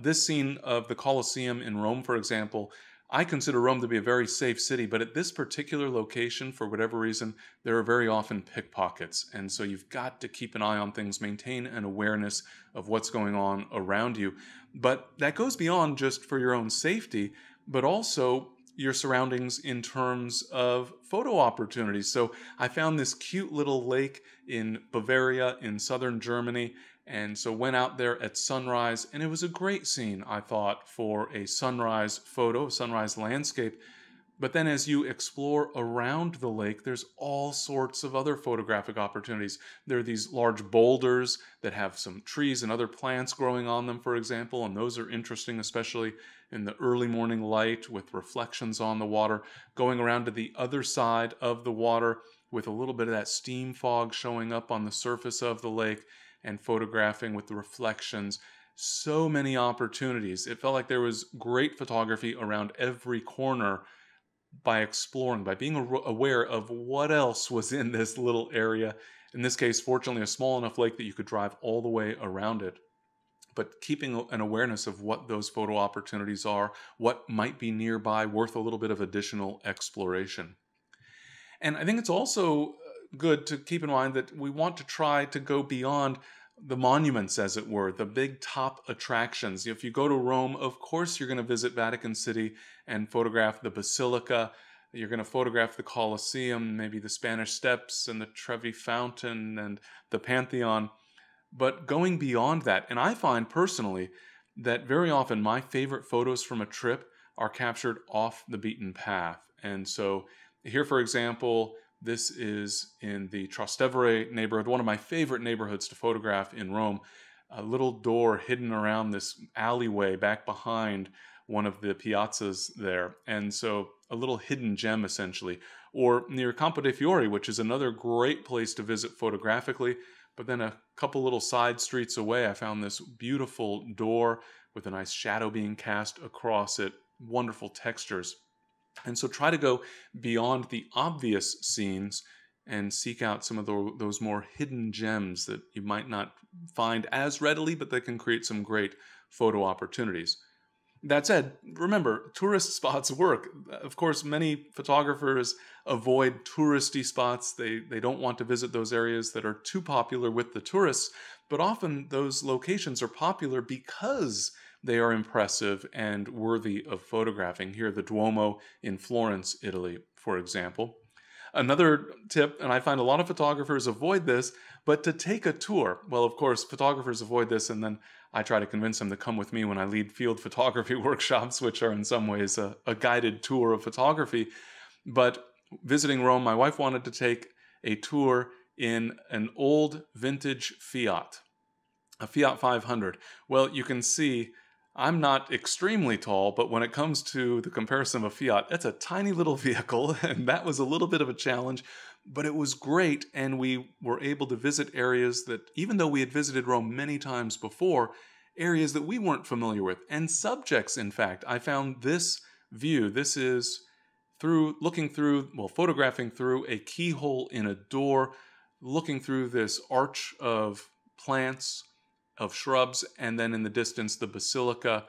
This scene of the Colosseum in Rome, for example, I consider Rome to be a very safe city, but at this particular location, for whatever reason, there are very often pickpockets. And so you've got to keep an eye on things, maintain an awareness of what's going on around you. But that goes beyond just for your own safety, but also your surroundings in terms of photo opportunities. So I found this cute little lake in Bavaria in southern Germany, and so went out there at sunrise, and it was a great scene, I thought, for a sunrise photo, a sunrise landscape. But then as you explore around the lake, there's all sorts of other photographic opportunities. There are these large boulders that have some trees and other plants growing on them, for example, and those are interesting, especially in the early morning light with reflections on the water. Going around to the other side of the water with a little bit of that steam fog showing up on the surface of the lake and photographing with the reflections. so many opportunities. It felt like there was great photography around every corner by exploring, by being aware of what else was in this little area. In this case, fortunately, a small enough lake that you could drive all the way around it, but keeping an awareness of what those photo opportunities are, what might be nearby, worth a little bit of additional exploration. And I think it's also good to keep in mind that we want to try to go beyond the monuments, as it were, the big top attractions. If you go to Rome, of course you're going to visit Vatican City and photograph the Basilica. You're going to photograph the Colosseum, maybe the Spanish Steps and the Trevi Fountain and the Pantheon. But going beyond that, and I find personally that very often my favorite photos from a trip are captured off the beaten path. And so here, for example, this is in the Trastevere neighborhood, one of my favorite neighborhoods to photograph in Rome. A little door hidden around this alleyway back behind one of the piazzas there. And so a little hidden gem, essentially. Or near Campo de' Fiori, which is another great place to visit photographically. But then a couple little side streets away, I found this beautiful door with a nice shadow being cast across it. Wonderful textures. And so try to go beyond the obvious scenes and seek out some of those more hidden gems that you might not find as readily, but they can create some great photo opportunities. That said, remember, tourist spots work. Of course, many photographers avoid touristy spots. They don't want to visit those areas that are too popular with the tourists, but often those locations are popular because they are impressive and worthy of photographing. Here, the Duomo in Florence, Italy, for example. Another tip, and I find a lot of photographers avoid this, but to take a tour. Well, of course, photographers avoid this, and then I try to convince them to come with me when I lead field photography workshops, which are in some ways a guided tour of photography. But visiting Rome, my wife wanted to take a tour in an old vintage Fiat, a Fiat 500. Well, you can see I'm not extremely tall, but when it comes to the comparison of a Fiat, it's a tiny little vehicle, and that was a little bit of a challenge, but it was great, and we were able to visit areas that, even though we had visited Rome many times before, areas that we weren't familiar with, and subjects, in fact. I found this view. This is photographing through a keyhole in a door, looking through this arch of plants, of shrubs, and then in the distance, the Basilica,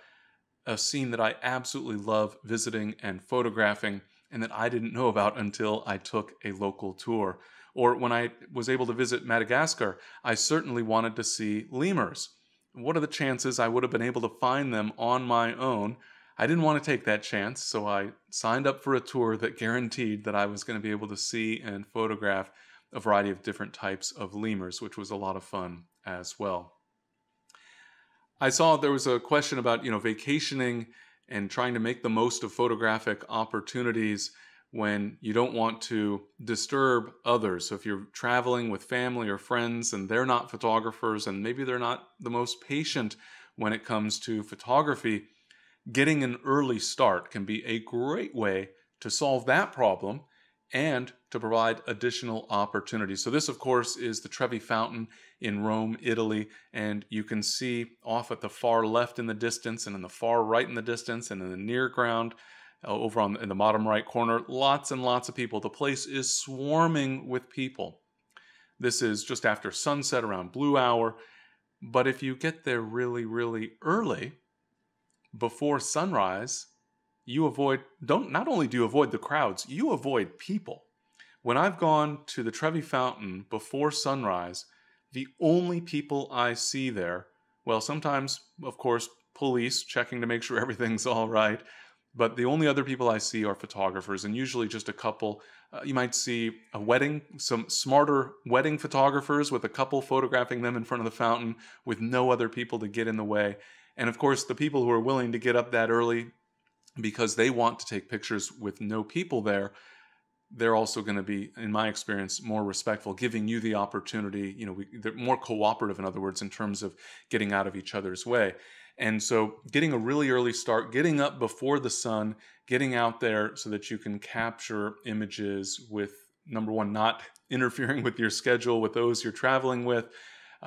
a scene that I absolutely love visiting and photographing, and that I didn't know about until I took a local tour. Or when I was able to visit Madagascar, I certainly wanted to see lemurs. What are the chances I would have been able to find them on my own? I didn't want to take that chance, so I signed up for a tour that guaranteed that I was going to be able to see and photograph a variety of different types of lemurs, which was a lot of fun as well. I saw there was a question about, vacationing and trying to make the most of photographic opportunities when you don't want to disturb others. So if you're traveling with family or friends and they're not photographers and maybe they're not the most patient when it comes to photography, getting an early start can be a great way to solve that problem and to provide additional opportunities. So this, of course, is the Trevi Fountain in Rome, Italy, and you can see off at the far left in the distance and in the far right in the distance and in the near ground over in the bottom right corner, lots and lots of people. The place is swarming with people. This is just after sunset around blue hour, but if you get there really, really early before sunrise, not only do you avoid the crowds, you avoid people. When I've gone to the Trevi Fountain before sunrise, the only people I see there, well, sometimes, of course, police checking to make sure everything's all right, but the only other people I see are photographers, and usually just a couple. You might see a wedding, some smarter wedding photographers with a couple photographing them in front of the fountain with no other people to get in the way. And of course, the people who are willing to get up that early because they want to take pictures with no people there, they're also going to be, in my experience, more respectful, giving you the opportunity. They're more cooperative, in other words, in terms of getting out of each other's way. And so getting a really early start, getting up before the sun, getting out there so that you can capture images with, number one, not interfering with your schedule with those you're traveling with,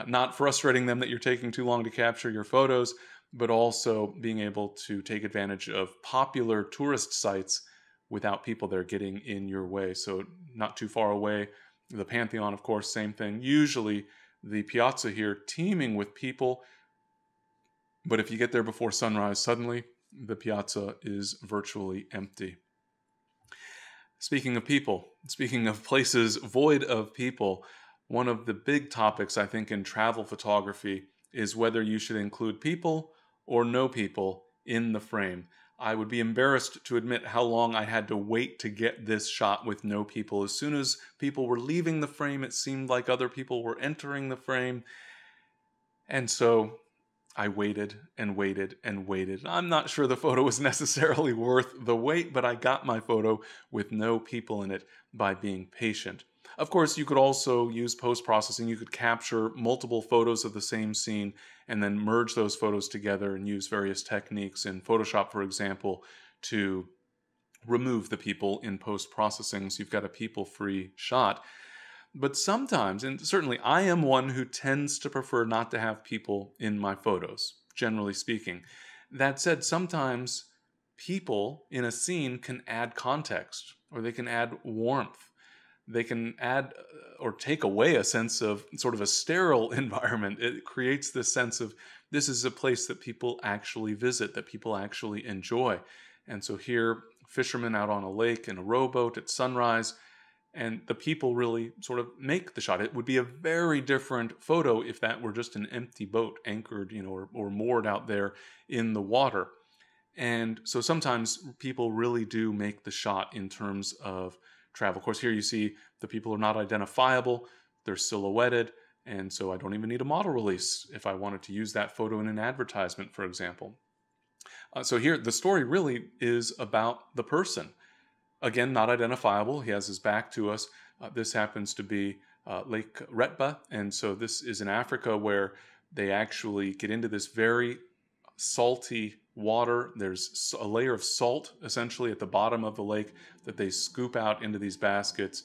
not frustrating them that you're taking too long to capture your photos, but also being able to take advantage of popular tourist sites without people there getting in your way. So not too far away, the Pantheon, of course, same thing. Usually the piazza here teeming with people, but if you get there before sunrise, suddenly the piazza is virtually empty. Speaking of people, speaking of places void of people, one of the big topics, I think, in travel photography is whether you should include people or no people in the frame. I would be embarrassed to admit how long I had to wait to get this shot with no people. As soon as people were leaving the frame, it seemed like other people were entering the frame. And so I waited and waited and waited. I'm not sure the photo was necessarily worth the wait, but I got my photo with no people in it by being patient. Of course, you could also use post-processing. You could capture multiple photos of the same scene and then merge those photos together and use various techniques in Photoshop, for example, to remove the people in post-processing, so you've got a people-free shot. But sometimes, and certainly I am one who tends to prefer not to have people in my photos, generally speaking. That said, sometimes people in a scene can add context, or they can add warmth. They can add or take away a sense of sort of a sterile environment. It creates this sense of this is a place that people actually visit, that people actually enjoy. And so here, fishermen out on a lake in a rowboat at sunrise, and the people really sort of make the shot. It would be a very different photo if that were just an empty boat anchored, you know, or moored out there in the water. And so sometimes people really do make the shot in terms of travel. Of course, here you see the people are not identifiable, they're silhouetted, and so I don't even need a model release if I wanted to use that photo in an advertisement, for example. So here, the story really is about the person. Again, not identifiable, he has his back to us. This happens to be Lake Retba, and so this is in Africa where they actually get into this very salty water. There's a layer of salt essentially at the bottom of the lake that they scoop out into these baskets.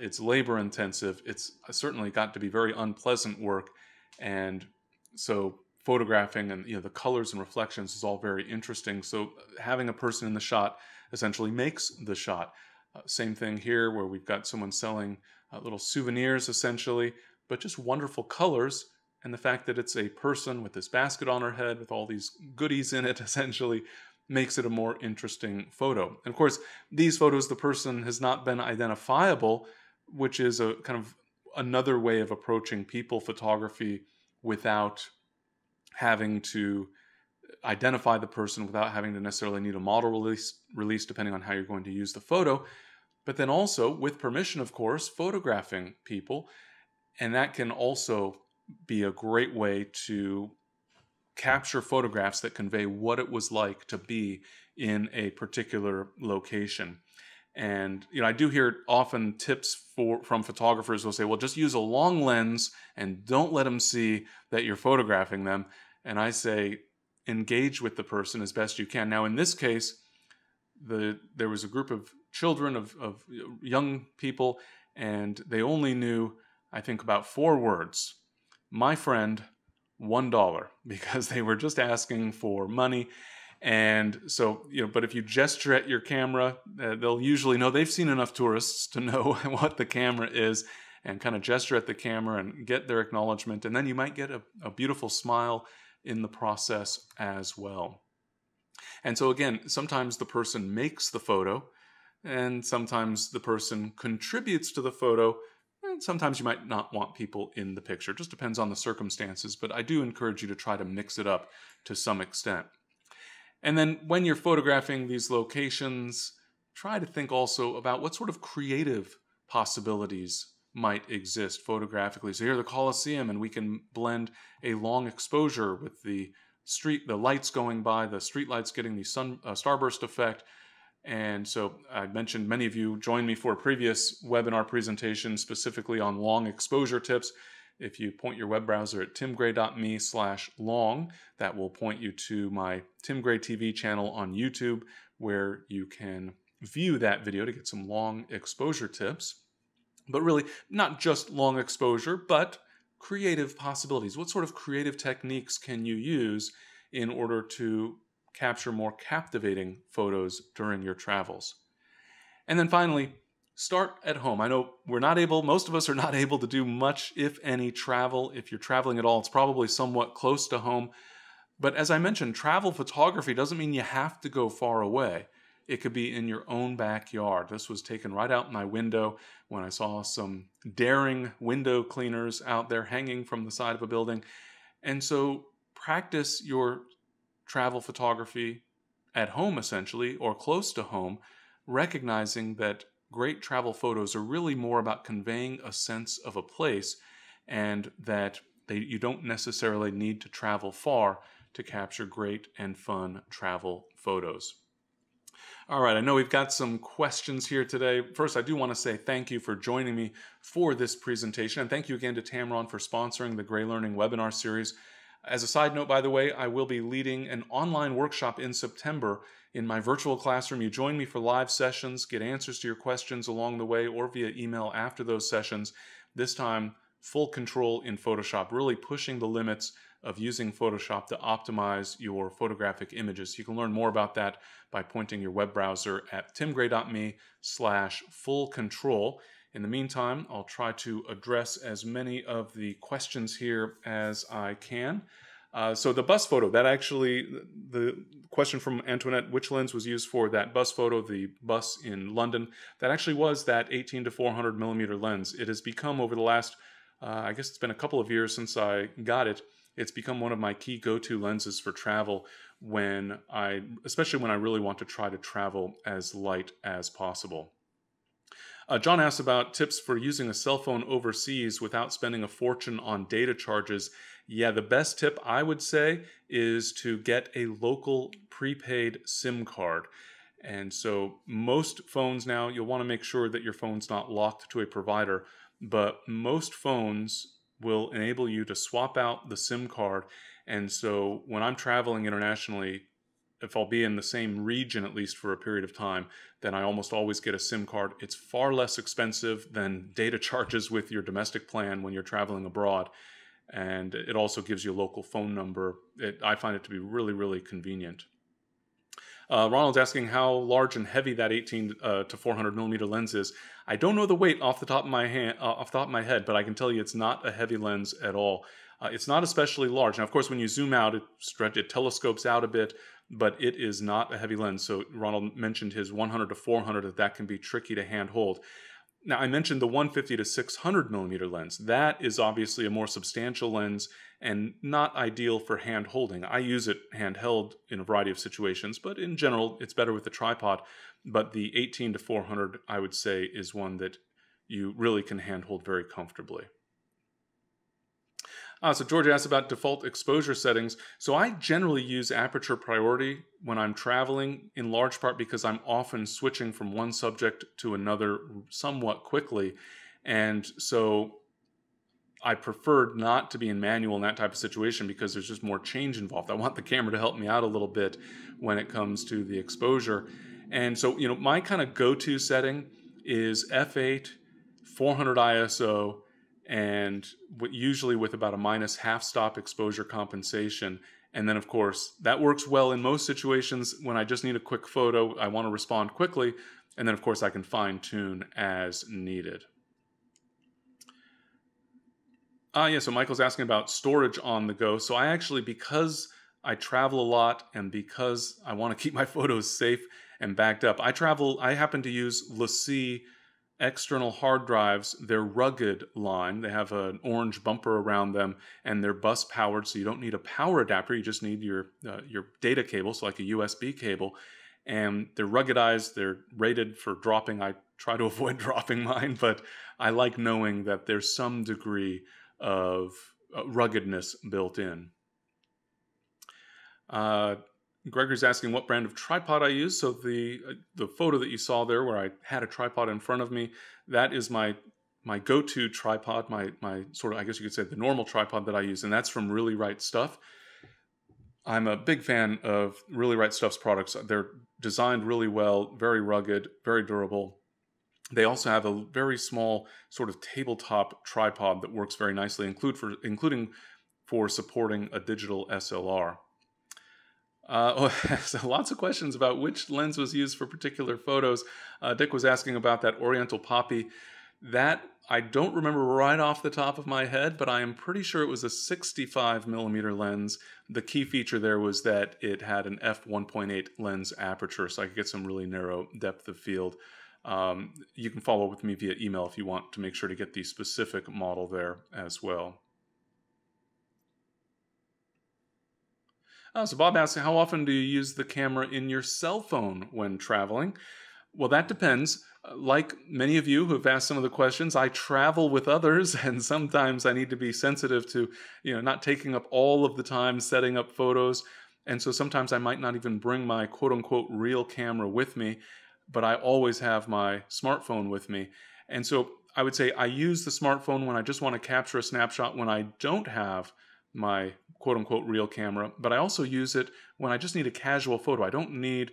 It's labor intensive. It's certainly got to be very unpleasant work. And so photographing and, you know, the colors and reflections is all very interesting. So having a person in the shot essentially makes the shot. Same thing here where we've got someone selling little souvenirs essentially, but just wonderful colors. And the fact that it's a person with this basket on her head with all these goodies in it essentially makes it a more interesting photo. And of course, these photos, the person has not been identifiable, which is a kind of another way of approaching people photography without having to identify the person, without having to necessarily need a model release depending on how you're going to use the photo. But then also, with permission, of course, photographing people. And that can also be a great way to capture photographs that convey what it was like to be in a particular location. And, you know, I do hear often tips from photographers will say, well, just use a long lens and don't let them see that you're photographing them. And I say, engage with the person as best you can. Now, in this case, there was a group of children, of young people, and they only knew, I think, about 4 words. My friend, $1, because they were just asking for money. And so, you know, but if you gesture at your camera, they'll usually know. They've seen enough tourists to know what the camera is, and kind of gesture at the camera and get their acknowledgement. And then you might get a beautiful smile in the process as well. And so again, sometimes the person makes the photo, and sometimes the person contributes to the photo. And sometimes you might not want people in the picture. It just depends on the circumstances, but I do encourage you to try to mix it up to some extent. And then when you're photographing these locations, try to think also about what sort of creative possibilities might exist photographically. So here the Colosseum, and we can blend a long exposure with the street, the lights going by, the street lights getting the starburst effect. And so I mentioned many of you joined me for a previous webinar presentation specifically on long exposure tips. If you point your web browser at timgrey.me/long, that will point you to my Tim Grey TV channel on YouTube, where you can view that video to get some long exposure tips. But really, not just long exposure, but creative possibilities? What sort of creative techniques can you use in order to capture more captivating photos during your travels? And then finally, start at home. I know we're not able, most of us are not able to do much, if any, travel. If you're traveling at all, it's probably somewhat close to home. But as I mentioned, travel photography doesn't mean you have to go far away. It could be in your own backyard. This was taken right out my window when I saw some daring window cleaners out there hanging from the side of a building. And so practice your travel photography at home, essentially, or close to home, recognizing that great travel photos are really more about conveying a sense of a place, and that you don't necessarily need to travel far to capture great and fun travel photos. All right, I know we've got some questions here today. First, I do want to say thank you for joining me for this presentation, and thank you again to Tamron for sponsoring the GreyLearning webinar series. As a side note, by the way, I will be leading an online workshop in September in my virtual classroom. You join me for live sessions, get answers to your questions along the way or via email after those sessions. This time, full control in Photoshop, really pushing the limits of using Photoshop to optimize your photographic images. You can learn more about that by pointing your web browser at timgrey.me/fullcontrol. In the meantime, I'll try to address as many of the questions here as I can. So the bus photo, that actually, the question from Antoinette, which lens was used for that bus photo, the bus in London, that actually was that 18 to 400 millimeter lens. It has become over the last, I guess it's been a couple of years since I got it. It's become one of my key go-to lenses for travel when especially when I really want to try to travel as light as possible. John asks about tips for using a cell phone overseas without spending a fortune on data charges. Yeah, the best tip I would say is to get a local prepaid SIM card. And so most phones now, you'll want to make sure that your phone's not locked to a provider, but most phones will enable you to swap out the SIM card. And so when I'm traveling internationally, if I'll be in the same region, at least for a period of time, then I almost always get a SIM card. It's far less expensive than data charges with your domestic plan when you're traveling abroad. And it also gives you a local phone number. I find it to be really, really convenient. Ronald's asking how large and heavy that 18 to 400 millimeter lens is. I don't know the weight off the top of my head, but I can tell you it's not a heavy lens at all. It's not especially large. Now, of course, when you zoom out, it telescopes out a bit, but it is not a heavy lens. So Ronald mentioned his 100 to 400, that can be tricky to handhold. Now, I mentioned the 150 to 600 millimeter lens. That is obviously a more substantial lens and not ideal for hand holding. I use it handheld in a variety of situations, but in general, it's better with a tripod. But the 18 to 400, I would say, is one that you really can handhold very comfortably. So George asked about default exposure settings. So I generally use aperture priority when I'm traveling, in large part because I'm often switching from one subject to another somewhat quickly. And so I preferred not to be in manual in that type of situation because there's just more change involved. I want the camera to help me out a little bit when it comes to the exposure. And so, you know, my kind of go-to setting is f/8, 400 ISO, and usually with about a -half stop exposure compensation. And then, of course, that works well in most situations. When I just need a quick photo, I want to respond quickly. And then, of course, I can fine-tune as needed. Yeah, so Michael's asking about storage on the go. So I actually, because I travel a lot and because I want to keep my photos safe and backed up, I happen to use LaCie external hard drives, their rugged line. They have an orange bumper around them, and they're bus powered, so you don't need a power adapter. You just need your data cable, so like a USB cable. And they're ruggedized. They're rated for dropping. I try to avoid dropping mine, but I like knowing that there's some degree of ruggedness built in. Gregory's asking what brand of tripod I use. So the photo that you saw there where I had a tripod in front of me, that is my go-to tripod, my sort of, I guess you could say, the normal tripod that I use, and that's from Really Right Stuff. I'm a big fan of Really Right Stuff's products. They're designed really well, very rugged, very durable. They also have a very small sort of tabletop tripod that works very nicely, including for supporting a digital SLR. So lots of questions about which lens was used for particular photos. Dick was asking about that Oriental Poppy. That I don't remember right off the top of my head, but I am pretty sure it was a 65 millimeter lens. The key feature there was that it had an f1.8 lens aperture, so I could get some really narrow depth of field. You can follow up with me via email if you want to make sure to get the specific model there as well. So Bob asks, how often do you use the camera in your cell phone when traveling? Well, that depends. Like many of you who have asked some of the questions, I travel with others, and sometimes I need to be sensitive to, not taking up all of the time setting up photos. And so sometimes I might not even bring my quote-unquote real camera with me, but I always have my smartphone with me. And so I would say I use the smartphone when I just want to capture a snapshot when I don't have my quote-unquote real camera, but I also use it when I just need a casual photo. I don't need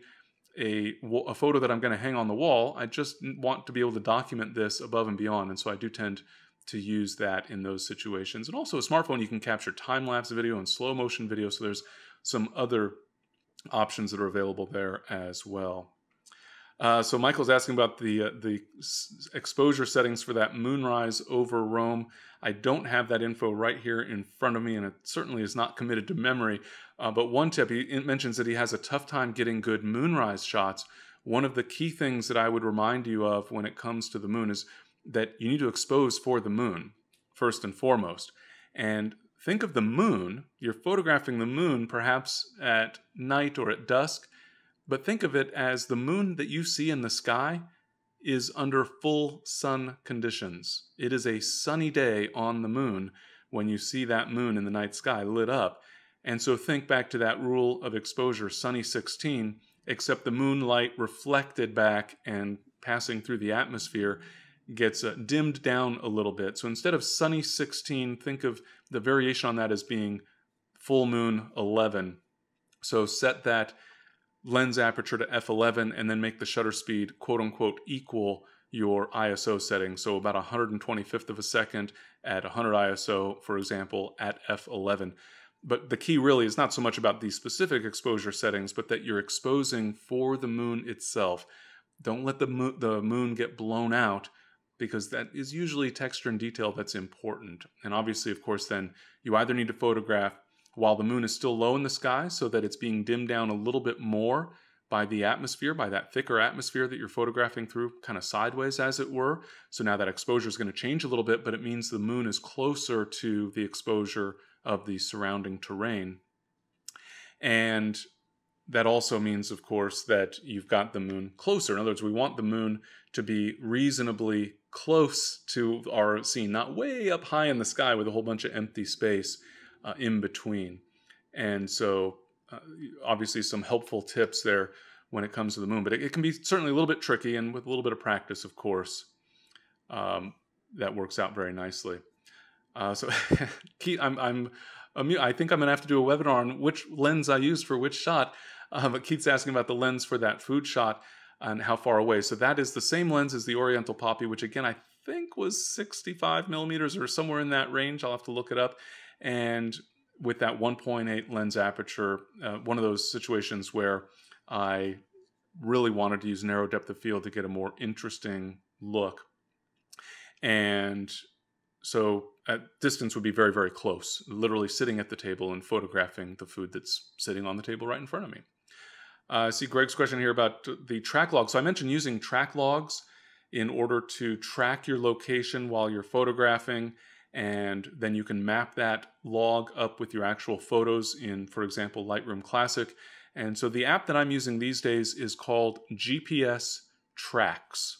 a photo that I'm going to hang on the wall. I just want to be able to document this above and beyond, and so I do tend to use that in those situations. And also a smartphone, you can capture time-lapse video and slow-motion video, so there's some other options that are available there as well. So Michael's asking about the exposure settings for that moonrise over Rome. I don't have that info right here in front of me, and it certainly is not committed to memory. But one tip, he mentions that he has a tough time getting good moonrise shots. One of the key things that I would remind you of when it comes to the moon is that you need to expose for the moon, first and foremost. And think of the moon. You're photographing the moon perhaps at night or at dusk, but think of it as the moon that you see in the sky is under full sun conditions. It is a sunny day on the moon when you see that moon in the night sky lit up. And so think back to that rule of exposure, sunny 16, except the moonlight reflected back and passing through the atmosphere gets dimmed down a little bit. So instead of sunny 16, think of the variation on that as being full moon 11. So set that lens aperture to f11 and then make the shutter speed quote-unquote equal your ISO setting, so about 125th of a second at 100 ISO, for example, at f11. But the key really is not so much about these specific exposure settings, but that you're exposing for the moon itself. Don't let the moon get blown out, because that is usually texture and detail that's important. And obviously, of course, then you either need to photograph while the moon is still low in the sky so that it's being dimmed down a little bit more by the atmosphere, by that thicker atmosphere that you're photographing through, kind of sideways as it were. So now that exposure is going to change a little bit, but it means the moon is closer to the exposure of the surrounding terrain. And that also means, of course, that you've got the moon closer. In other words, we want the moon to be reasonably close to our scene, not way up high in the sky with a whole bunch of empty space in between. And so obviously some helpful tips there when it comes to the moon, but it can be certainly a little bit tricky, and with a little bit of practice, of course, that works out very nicely. So Keith, I think I'm gonna have to do a webinar on which lens I used for which shot, but Keith's asking about the lens for that food shot and how far away. So that is the same lens as the Oriental Poppy, which again, I think was 65 millimeters or somewhere in that range. I'll have to look it up. And with that 1.8 lens aperture, one of those situations where I really wanted to use narrow depth of field to get a more interesting look. And so distance would be very, very close, literally sitting at the table and photographing the food that's sitting on the table right in front of me. I see Greg's question here about the track log. So I mentioned using track logs in order to track your location while you're photographing. And then you can map that log up with your actual photos in, for example, Lightroom Classic. And so the app that I'm using these days is called GPS Tracks.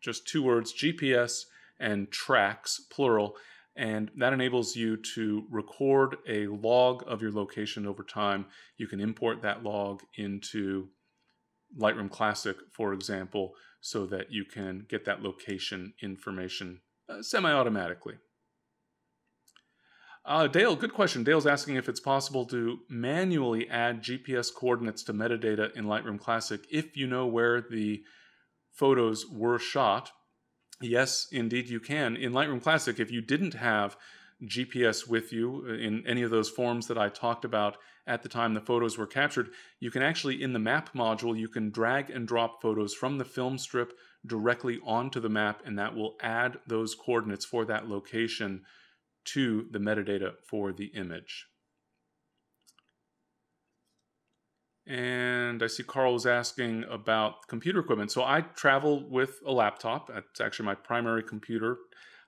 Just two words, GPS and Tracks, plural. And that enables you to record a log of your location over time. You can import that log into Lightroom Classic, for example, so that you can get that location information semi-automatically. Dale, good question. Dale's asking if it's possible to manually add GPS coordinates to metadata in Lightroom Classic if you know where the photos were shot Yes, indeed you can. In Lightroom Classic, if you didn't have GPS with you in any of those forms that I talked about at the time the photos were captured, you can actually, in the map module, you can drag and drop photos from the film strip directly onto the map, and that will add those coordinates for that location to the metadata for the image. And I see Carl was asking about computer equipment. So I travel with a laptop. That's actually my primary computer.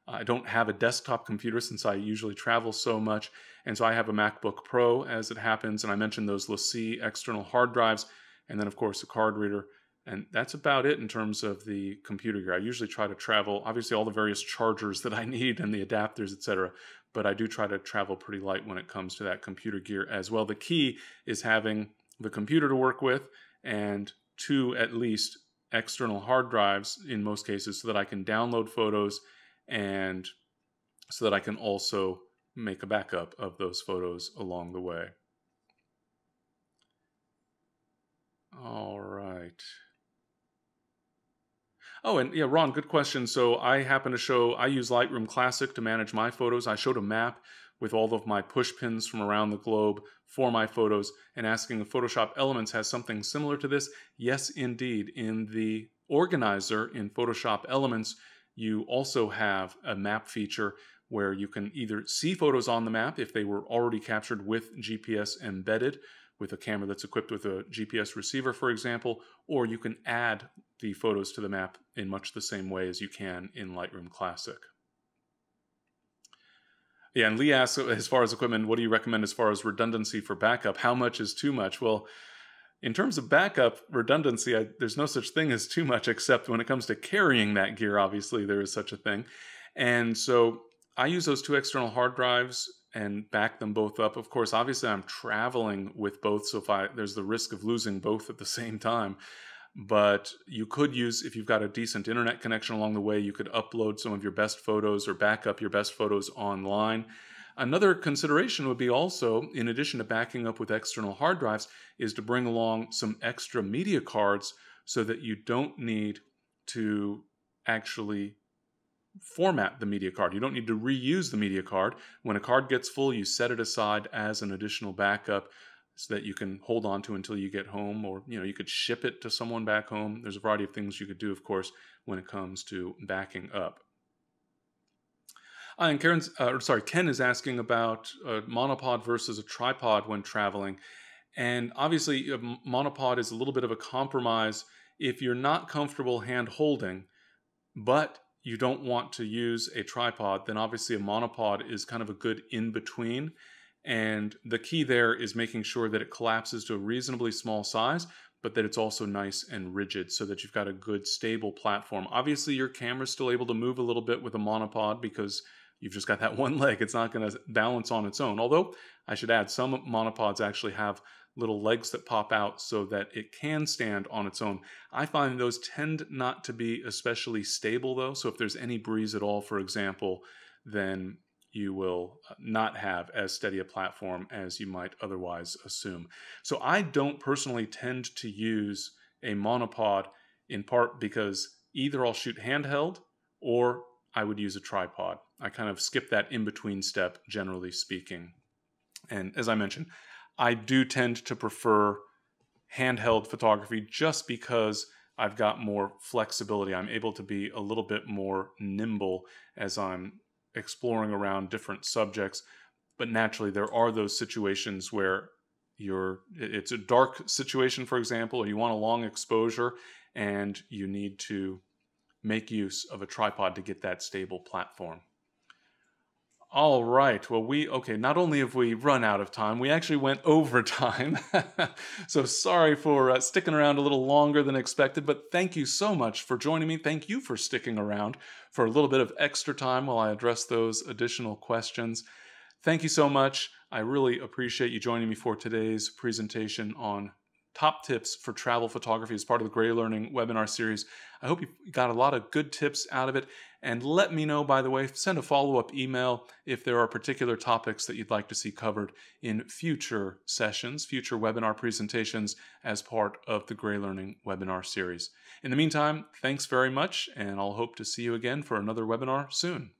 I don't have a desktop computer since I usually travel so much, and so I have a MacBook Pro as it happens, and I mentioned those LaCie external hard drives, and then of course a card reader, and that's about it in terms of the computer gear. I usually try to travel, obviously all the various chargers that I need and the adapters, etc., but I do try to travel pretty light when it comes to that computer gear as well. The key is having the computer to work with and two, at least, external hard drives in most cases so that I can download photos and so that I can also make a backup of those photos along the way. All right. Oh, and yeah, Ron, good question. So I happen to show, I use Lightroom Classic to manage my photos. I showed a map with all of my push pins from around the globe for my photos, and asking if Photoshop Elements has something similar to this. Yes, indeed. In the organizer in Photoshop Elements, you also have a map feature where you can either see photos on the map if they were already captured with GPS embedded with a camera that's equipped with a GPS receiver, for example, or you can add the photos to the map in much the same way as you can in Lightroom Classic. Yeah, and Lee asks, as far as equipment, what do you recommend as far as redundancy for backup? How much is too much? Well, in terms of backup redundancy, there's no such thing as too much, except when it comes to carrying that gear, obviously, there is such a thing. And so I use those two external hard drives and back them both up. Of course, obviously, I'm traveling with both, so if there's the risk of losing both at the same time. But you could use, if you've got a decent internet connection along the way, you could upload some of your best photos or back up your best photos online. Another consideration would be also, in addition to backing up with external hard drives, is to bring along some extra media cards so that you don't need to actually format the media card. You don't need to reuse the media card. When a card gets full, you set it aside as an additional backup so that you can hold on to until you get home, or you could ship it to someone back home. There's a variety of things you could do, of course, when it comes to backing up. And Ken is asking about a monopod versus a tripod when traveling. And obviously, a monopod is a little bit of a compromise if you're not comfortable hand-holding, but you don't want to use a tripod, then obviously a monopod is kind of a good in-between. And the key there is making sure that it collapses to a reasonably small size, but that it's also nice and rigid so that you've got a good stable platform. Obviously, your camera's still able to move a little bit with a monopod because you've just got that one leg. It's not going to balance on its own. Although, I should add, some monopods actually have little legs that pop out so that it can stand on its own. I find those tend not to be especially stable, though. So if there's any breeze at all, for example, then you will not have as steady a platform as you might otherwise assume. So I don't personally tend to use a monopod, in part because either I'll shoot handheld or I would use a tripod. I kind of skip that in-between step, generally speaking. And as I mentioned, I do tend to prefer handheld photography just because I've got more flexibility. I'm able to be a little bit more nimble as I'm exploring around different subjects, but naturally there are those situations where it's a dark situation, for example, or you want a long exposure and you need to make use of a tripod to get that stable platform. All right, well, not only have we run out of time, we actually went over time. So sorry for sticking around a little longer than expected, but thank you so much for joining me. Thank you for sticking around for a little bit of extra time while I address those additional questions. Thank you so much. I really appreciate you joining me for today's presentation on top tips for travel photography as part of the GreyLearning webinar series. I hope you got a lot of good tips out of it. And let me know, by the way, send a follow-up email if there are particular topics that you'd like to see covered in future sessions, future webinar presentations as part of the GreyLearning webinar series. In the meantime, thanks very much, and I'll hope to see you again for another webinar soon.